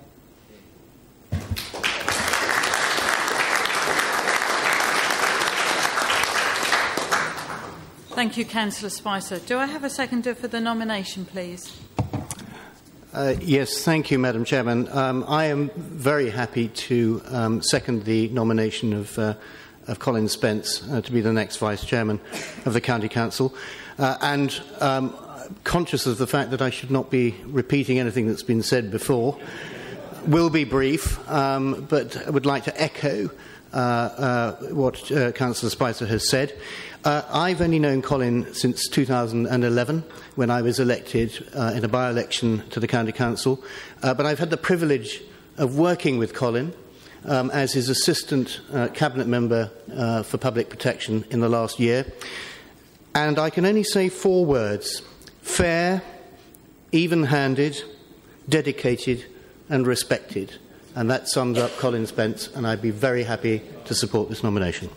Thank you, Councillor Spicer. Do I have a seconder for the nomination, please? Uh, yes, thank you, Madam Chairman. Um, I am very happy to um, second the nomination of, uh, of Colin Spence uh, to be the next Vice-Chairman of the County Council. Uh, and um, conscious of the fact that I should not be repeating anything that's been said before, will be brief, um, but I would like to echo Uh, uh, what uh, Councillor Spicer has said. Uh, I've only known Colin since two thousand eleven, when I was elected uh, in a by-election to the County Council, uh, but I've had the privilege of working with Colin um, as his assistant uh, Cabinet Member uh, for Public Protection in the last year, and I can only say four words: fair, even-handed, dedicated and respected. And that sums up Colin Spence, and I'd be very happy to support this nomination.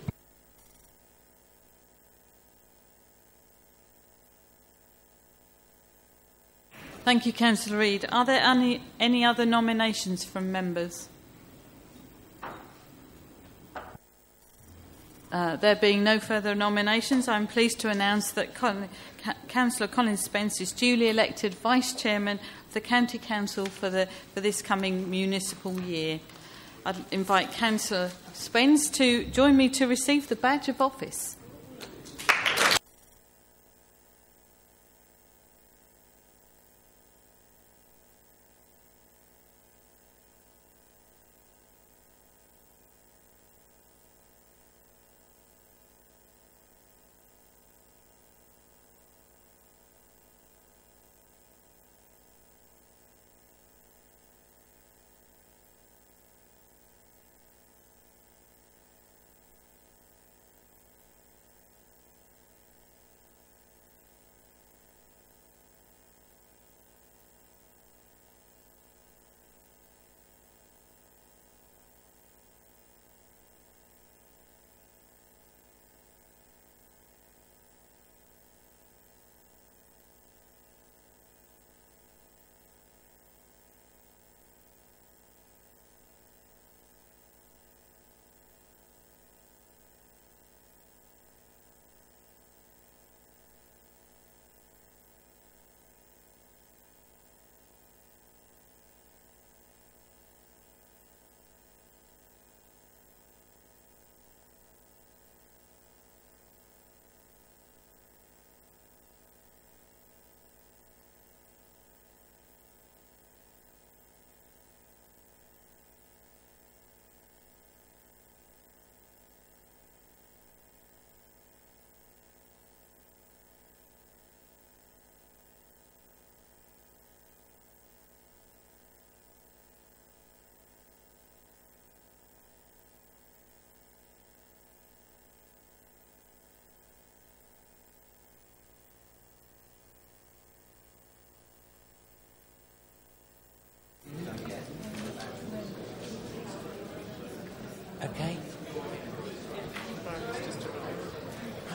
Thank you, Councillor Reid. Are there any, any other nominations from members? Uh, there being no further nominations, I'm pleased to announce that Colin, C Councillor Colin Spence is duly elected Vice-Chairman of the County Council for, the, for this coming municipal year. I'd invite Councillor Spence to join me to receive the badge of office.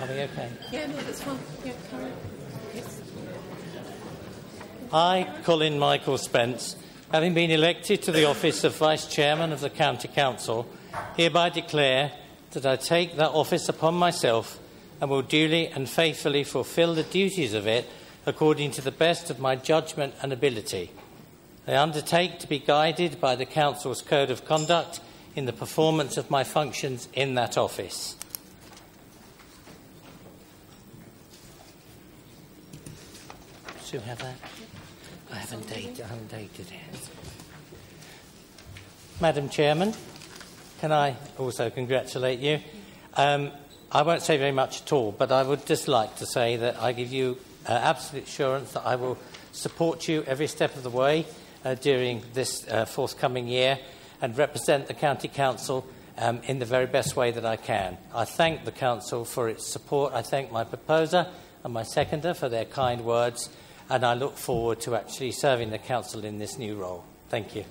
Are we okay? Yeah, no, that's fine. Yeah, come on. Yes. I, Colin Michael Spence, having been elected to the office of Vice Chairman of the County Council, hereby declare that I take that office upon myself and will duly and faithfully fulfil the duties of it according to the best of my judgment and ability. I undertake to be guided by the Council's Code of Conduct in the performance of my functions in that office. Do you have that? I haven't dated, I haven't dated it. Madam Chairman, can I also congratulate you? Um, I won't say very much at all, but I would just like to say that I give you uh, absolute assurance that I will support you every step of the way uh, during this uh, forthcoming year and represent the County Council um, in the very best way that I can. I thank the Council for its support. I thank my proposer and my seconder for their kind words, and I look forward to actually serving the Council in this new role. Thank you.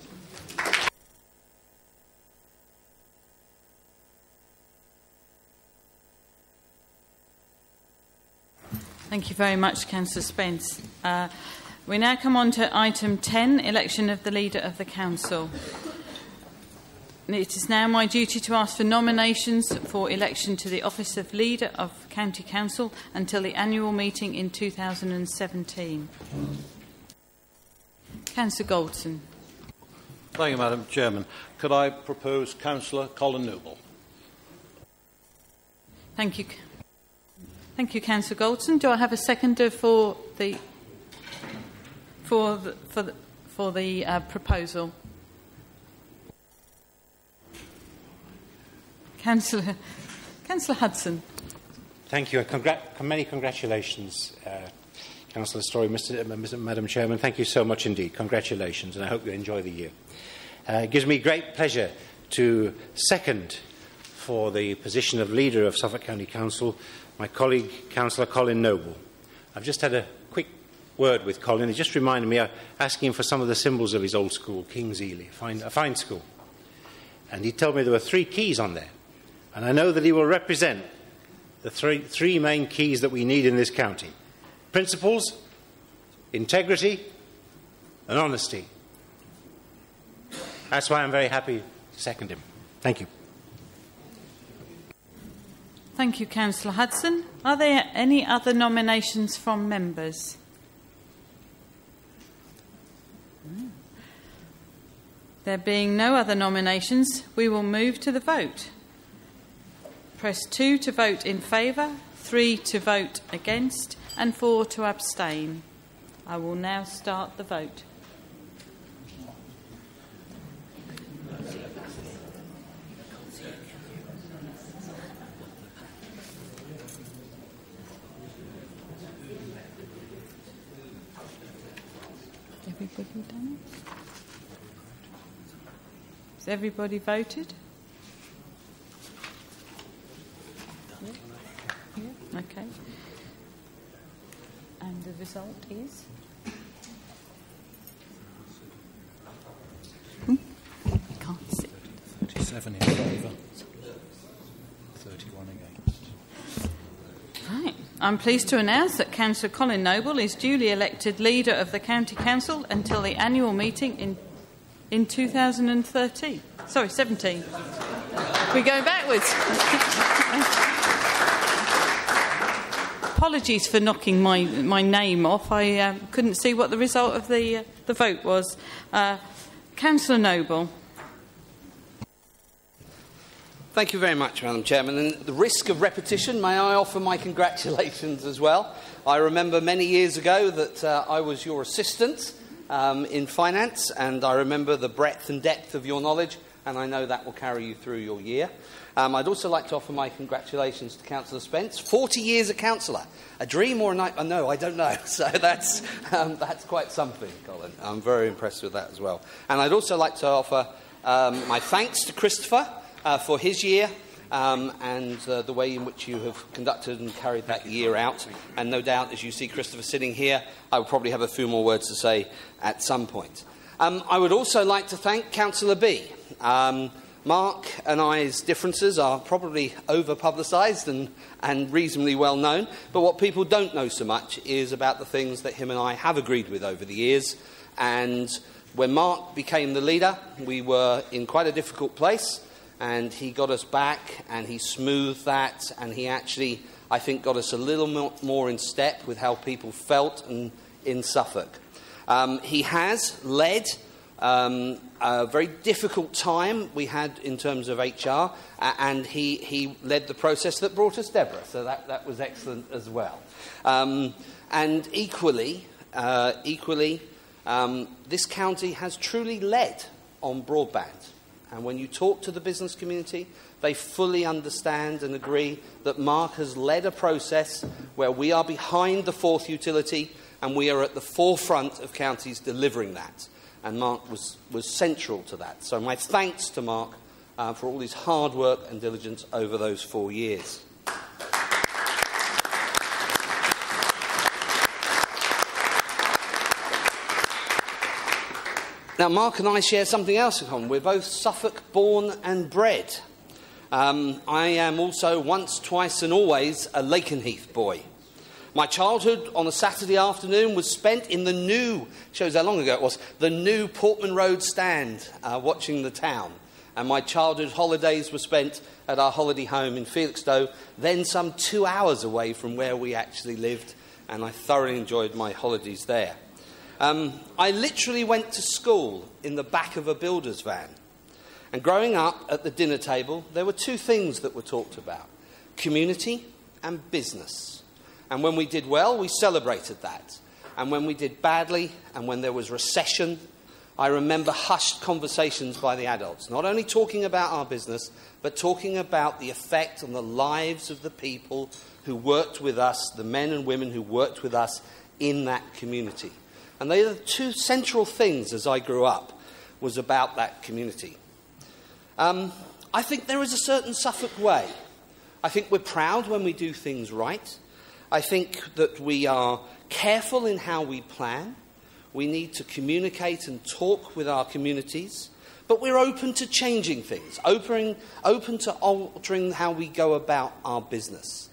Thank you very much, Councillor Spence. Uh, we now come on to item ten, election of the Leader of the Council. It is now my duty to ask for nominations for election to the office of Leader of County Council until the annual meeting in two thousand seventeen. Councillor Goldson. Thank you, Madam Chairman. Could I propose Councillor Colin Noble? Thank you. Thank you, Councillor Goldson. Do I have a seconder for the for the, for the, for the uh, proposal? Councillor Councillor Hudson. Thank you, and congr many congratulations, uh, Councillor Storey, Mister, uh, Mister, Madam Chairman. Thank you so much indeed. Congratulations, and I hope you enjoy the year. Uh, it gives me great pleasure to second for the position of Leader of Suffolk County Council my colleague, Councillor Colin Noble. I've just had a quick word with Colin. It just reminded me, I asked him for some of the symbols of his old school, King's Ely, fine, a fine school. And he told me there were three keys on there. And I know that he will represent the three, three main keys that we need in this county. Principles, integrity and honesty. That's why I'm very happy to second him. Thank you. Thank you, Councillor Hudson. Are there any other nominations from members? There being no other nominations, we will move to the vote. Press two to vote in favour, three to vote against, and four to abstain. I will now start the vote. Everybody done it? Has everybody voted? Yeah. Yeah. Okay. And the result is? Hmm? I can't see. thirty-seven in favour, thirty-one against. Right. I'm pleased to announce that Councillor Colin Noble is duly elected Leader of the County Council until the annual meeting in, in two thousand thirteen. Sorry, seventeen. We go backwards. Apologies for knocking my, my name off. I uh, couldn't see what the result of the, uh, the vote was. Uh, Councillor Noble. Thank you very much, Madam Chairman. And at the risk of repetition, may I offer my congratulations as well. I remember many years ago that uh, I was your assistant um, in finance, and I remember the breadth and depth of your knowledge, and I know that will carry you through your year. Um, I'd also like to offer my congratulations to Councillor Spence. forty years a councillor. A dream or a night? Oh, no, I don't know. So that's, um, that's quite something, Colin. I'm very impressed with that as well. And I'd also like to offer um, my thanks to Christopher, Uh, for his year um, and uh, the way in which you have conducted and carried that year out. And no doubt, as you see Christopher sitting here, I will probably have a few more words to say at some point. Um, I would also like to thank Councillor B. Um, Mark and I's differences are probably over-publicised and, and reasonably well known, but what people don't know so much is about the things that him and I have agreed with over the years. And when Mark became the leader, we were in quite a difficult place, and he got us back, and he smoothed that, and he actually, I think, got us a little more in step with how people felt in, in Suffolk. Um, he has led Um, a very difficult time we had in terms of H R, uh, and he, he led the process that brought us Deborah, so that, that was excellent as well. Um, and equally, uh, equally um, this county has truly led on broadband. And when you talk to the business community, they fully understand and agree that Mark has led a process where we are behind the fourth utility and we are at the forefront of counties delivering that. And Mark was, was central to that. So my thanks to Mark uh, for all his hard work and diligence over those four years. Now, Mark and I share something else in common. We're both Suffolk-born and bred. Um, I am also once, twice and always a Lakenheath boy. My childhood on a Saturday afternoon was spent in the new, shows how long ago it was, the new Portman Road stand, uh, watching the town. And my childhood holidays were spent at our holiday home in Felixstowe, then some two hours away from where we actually lived, and I thoroughly enjoyed my holidays there. Um, I literally went to school in the back of a builder's van. And growing up at the dinner table, there were two things that were talked about, community and business. And when we did well, we celebrated that. And when we did badly, and when there was recession, I remember hushed conversations by the adults, not only talking about our business, but talking about the effect on the lives of the people who worked with us, the men and women who worked with us in that community. And they were the two central things as I grew up, was about that community. Um, I think there is a certain Suffolk way. I think we're proud when we do things right. I think that we are careful in how we plan. We need to communicate and talk with our communities, but we're open to changing things, open, open to altering how we go about our business.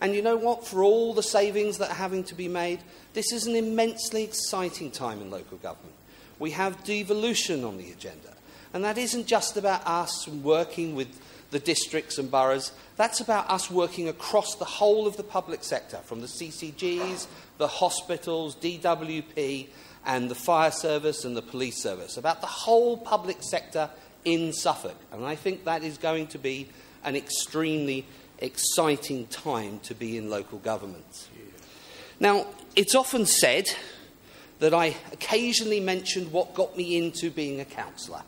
And you know what? For all the savings that are having to be made, this is an immensely exciting time in local government. We have devolution on the agenda, and that isn't just about us working with the districts and boroughs, that's about us working across the whole of the public sector, from the C C Gs, the hospitals, D W P, and the fire service and the police service, about the whole public sector in Suffolk. And I think that is going to be an extremely exciting time to be in local government. Yeah. Now, it's often said that I occasionally mentioned what got me into being a councillor.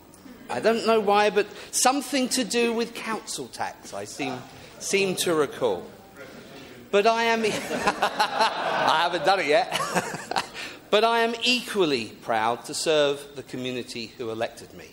I don't know why, but something to do with council tax, I seem, seem to recall. But I am... I haven't done it yet. But I am equally proud to serve the community who elected me.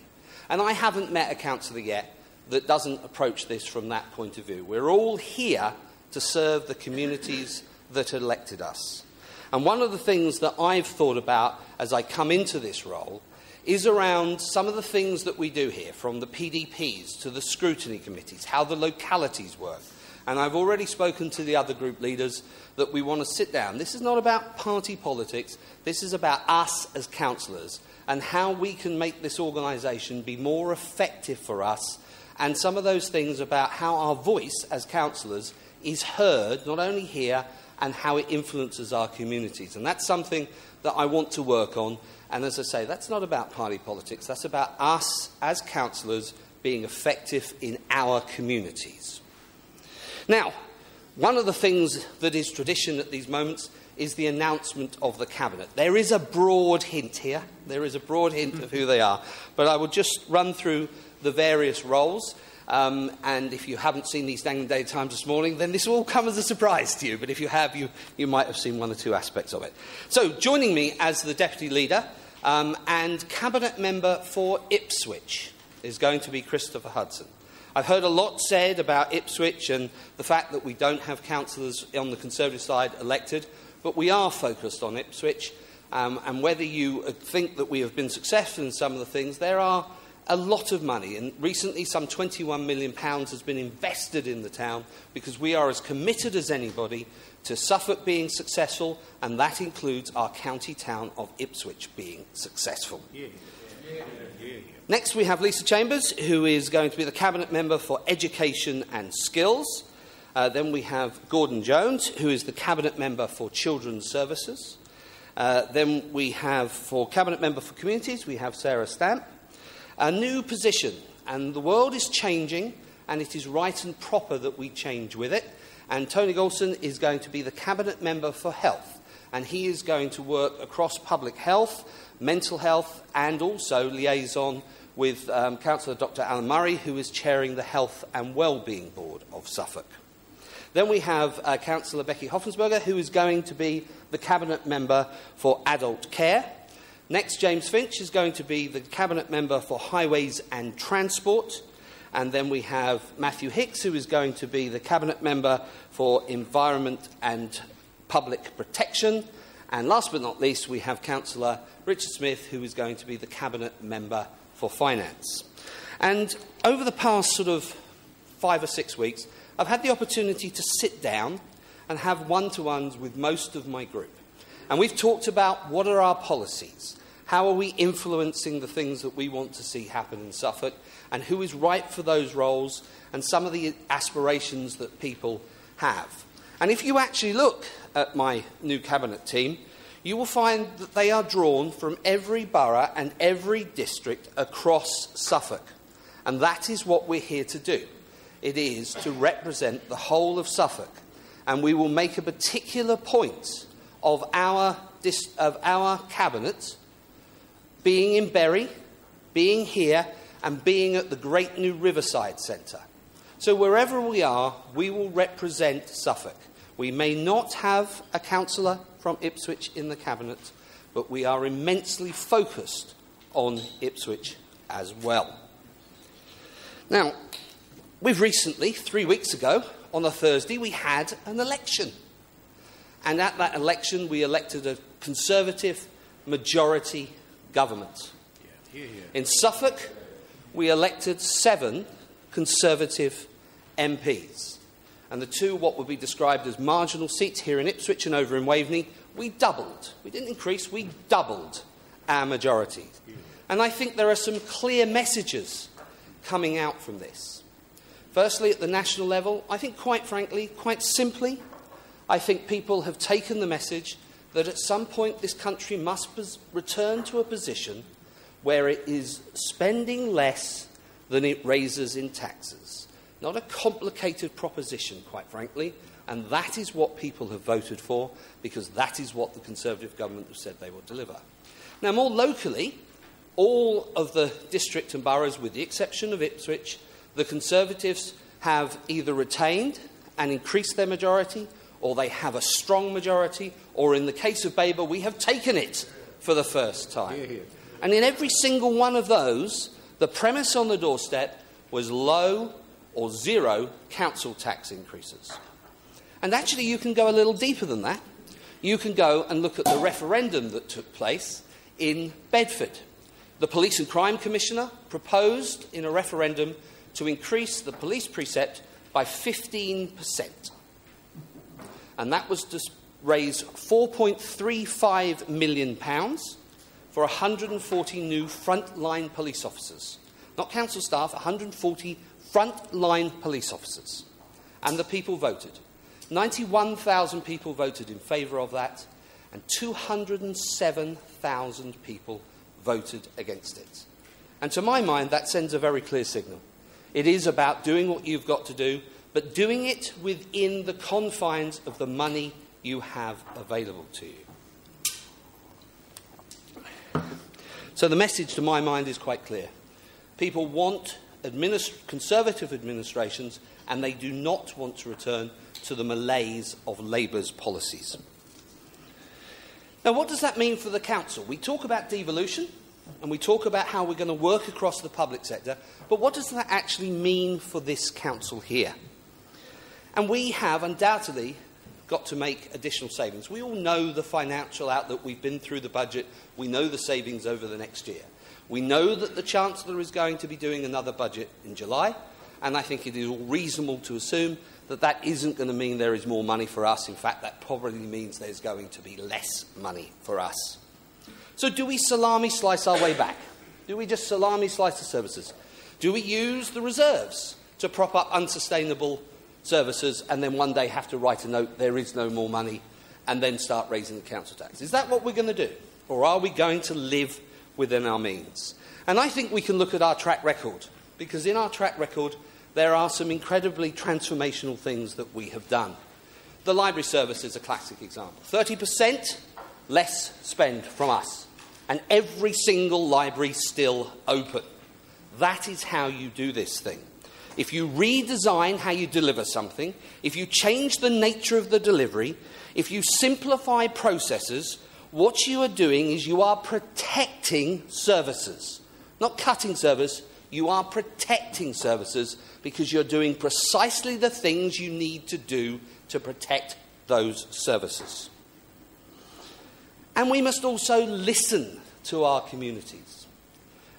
And I haven't met a councillor yet that doesn't approach this from that point of view. We're all here to serve the communities that elected us. And one of the things that I've thought about as I come into this role is around some of the things that we do here, from the P D Ps to the scrutiny committees, how the localities work. And I've already spoken to the other group leaders that we want to sit down. This is not about party politics. This is about us as councillors and how we can make this organisation be more effective for us, and some of those things about how our voice as councillors is heard, not only here, and how it influences our communities. And that's something that I want to work on. And as I say, that's not about party politics. That's about us as councillors being effective in our communities. Now, one of the things that is tradition at these moments is the announcement of the Cabinet. There is a broad hint here. There is a broad hint of who they are. But I will just run through the various roles. Um, and if you haven't seen these dangling day times this morning, then this will all come as a surprise to you. But if you have, you, you might have seen one or two aspects of it. So joining me as the Deputy Leader um, and Cabinet Member for Ipswich is going to be Christopher Hudson. I've heard a lot said about Ipswich and the fact that we don't have councillors on the Conservative side elected, but we are focused on Ipswich. Um, and whether you think that we have been successful in some of the things, there are a lot of money, and recently some twenty-one million pounds has been invested in the town because we are as committed as anybody to Suffolk being successful, and that includes our county town of Ipswich being successful. Yeah. Yeah. Yeah. Next, we have Lisa Chambers, who is going to be the Cabinet Member for Education and Skills. Uh, then we have Gordon Jones, who is the Cabinet Member for Children's Services. Uh, then we have, for Cabinet Member for Communities, we have Sarah Stamp. A new position, and the world is changing, and it is right and proper that we change with it. And Tony Goldson is going to be the Cabinet Member for Health, and he is going to work across public health, mental health, and also liaison with um, Councillor Doctor Alan Murray, who is chairing the Health and Wellbeing Board of Suffolk. Then we have uh, Councillor Becky Hoffensberger, who is going to be the Cabinet Member for Adult Care. Next, James Finch is going to be the Cabinet Member for Highways and Transport. And then we have Matthew Hicks, who is going to be the Cabinet Member for Environment and Public Protection. And last but not least, we have Councillor Richard Smith, who is going to be the Cabinet Member for Finance. And over the past sort of five or six weeks, I've had the opportunity to sit down and have one-to-ones with most of my group. And we've talked about what are our policies, how are we influencing the things that we want to see happen in Suffolk, and who is right for those roles, and some of the aspirations that people have. And if you actually look at my new cabinet team, you will find that they are drawn from every borough and every district across Suffolk. And that is what we're here to do. It is to represent the whole of Suffolk. And we will make a particular point of our, of our cabinet being in Bury, being here, and being at the Great New Riverside Centre. So wherever we are, we will represent Suffolk. We may not have a councillor from Ipswich in the cabinet, but we are immensely focused on Ipswich as well. Now, we've recently, three weeks ago, on a Thursday, we had an election. And at that election, we elected a Conservative majority government. Yeah, yeah, yeah. In Suffolk, we elected seven Conservative M Ps. And the two, what would be described as marginal seats here in Ipswich and over in Waveney, we doubled. We didn't increase, we doubled our majority. Yeah. And I think there are some clear messages coming out from this. Firstly, at the national level, I think, quite frankly, quite simply, I think people have taken the message that at some point this country must return to a position where it is spending less than it raises in taxes. Not a complicated proposition, quite frankly, and that is what people have voted for, because that is what the Conservative government have said they will deliver. Now, more locally, all of the district and boroughs, with the exception of Ipswich, the Conservatives have either retained and increased their majority, or they have a strong majority, or in the case of Baber, we have taken it for the first time. Yeah, yeah. And in every single one of those, the premise on the doorstep was low or zero council tax increases. And actually, you can go a little deeper than that. You can go and look at the referendum that took place in Bedford. The Police and Crime Commissioner proposed in a referendum to increase the police precept by fifteen percent. And that was to raise four point three five million pounds for one hundred forty new frontline police officers. Not council staff, one hundred forty frontline police officers. And the people voted. ninety-one thousand people voted in favour of that, and two hundred seven thousand people voted against it. And to my mind, that sends a very clear signal. It is about doing what you've got to do, but doing it within the confines of the money you have available to you. So the message, to my mind, is quite clear. People want administ- Conservative administrations, and they do not want to return to the malaise of Labour's policies. Now, what does that mean for the council? We talk about devolution, and we talk about how we're going to work across the public sector, but what does that actually mean for this council here? And we have undoubtedly got to make additional savings. We all know the financial outlook. We've been through the budget. We know the savings over the next year. We know that the Chancellor is going to be doing another budget in July, and I think it is reasonable to assume that that isn't going to mean there is more money for us. In fact, that probably means there's going to be less money for us. So do we salami slice our way back? Do we just salami slice the services? Do we use the reserves to prop up unsustainable services and then one day have to write a note, there is no more money, and then start raising the council tax? Is that what we're going to do? Or are we going to live within our means? And I think we can look at our track record, because in our track record there are some incredibly transformational things that we have done. The library service is a classic example. thirty percent less spend from us, and every single library still open. That is how you do this thing. If you redesign how you deliver something, if you change the nature of the delivery, if you simplify processes, what you are doing is you are protecting services. Not cutting service, you are protecting services, because you're doing precisely the things you need to do to protect those services. And we must also listen to our communities.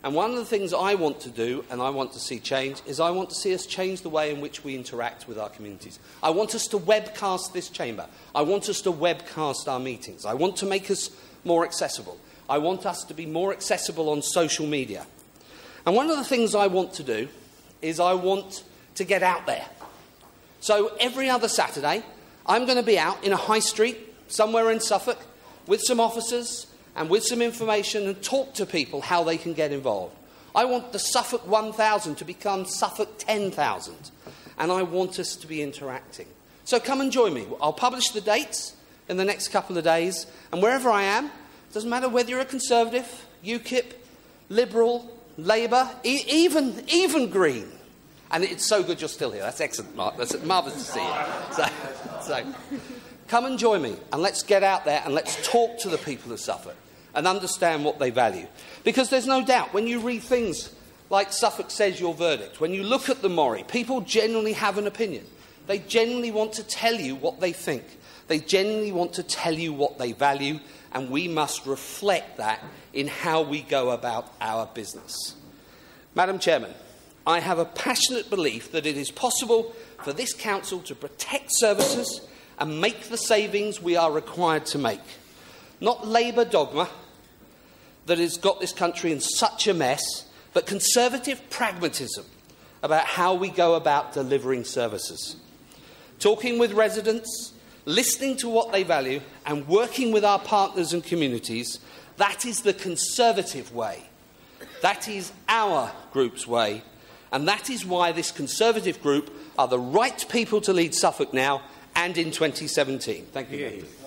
And one of the things I want to do, and I want to see change, is I want to see us change the way in which we interact with our communities. I want us to webcast this chamber. I want us to webcast our meetings. I want to make us more accessible. I want us to be more accessible on social media. And one of the things I want to do is I want to get out there. So every other Saturday, I'm going to be out in a high street somewhere in Suffolk with some officers and with some information, and talk to people how they can get involved. I want the Suffolk one thousand to become Suffolk ten thousand, and I want us to be interacting. So come and join me. I'll publish the dates in the next couple of days, and wherever I am, it doesn't matter whether you're a Conservative, UKIP, Liberal, Labour, e even, even Green. And it's so good you're still here. That's excellent, Mark. That's marvellous to see you. So, so come and join me, and let's get out there and let's talk to the people of Suffolk and understand what they value. Because there's no doubt, when you read things like Suffolk Says Your Verdict, when you look at the Moray, people generally have an opinion. They generally want to tell you what they think. They generally want to tell you what they value, and we must reflect that in how we go about our business. Madam Chairman, I have a passionate belief that it is possible for this council to protect services and make the savings we are required to make. Not Labour dogma that has got this country in such a mess, but conservative pragmatism about how we go about delivering services. Talking with residents, listening to what they value, and working with our partners and communities, that is the conservative way. That is our group's way, and that is why this conservative group are the right people to lead Suffolk now and in twenty seventeen. Thank you. Yes.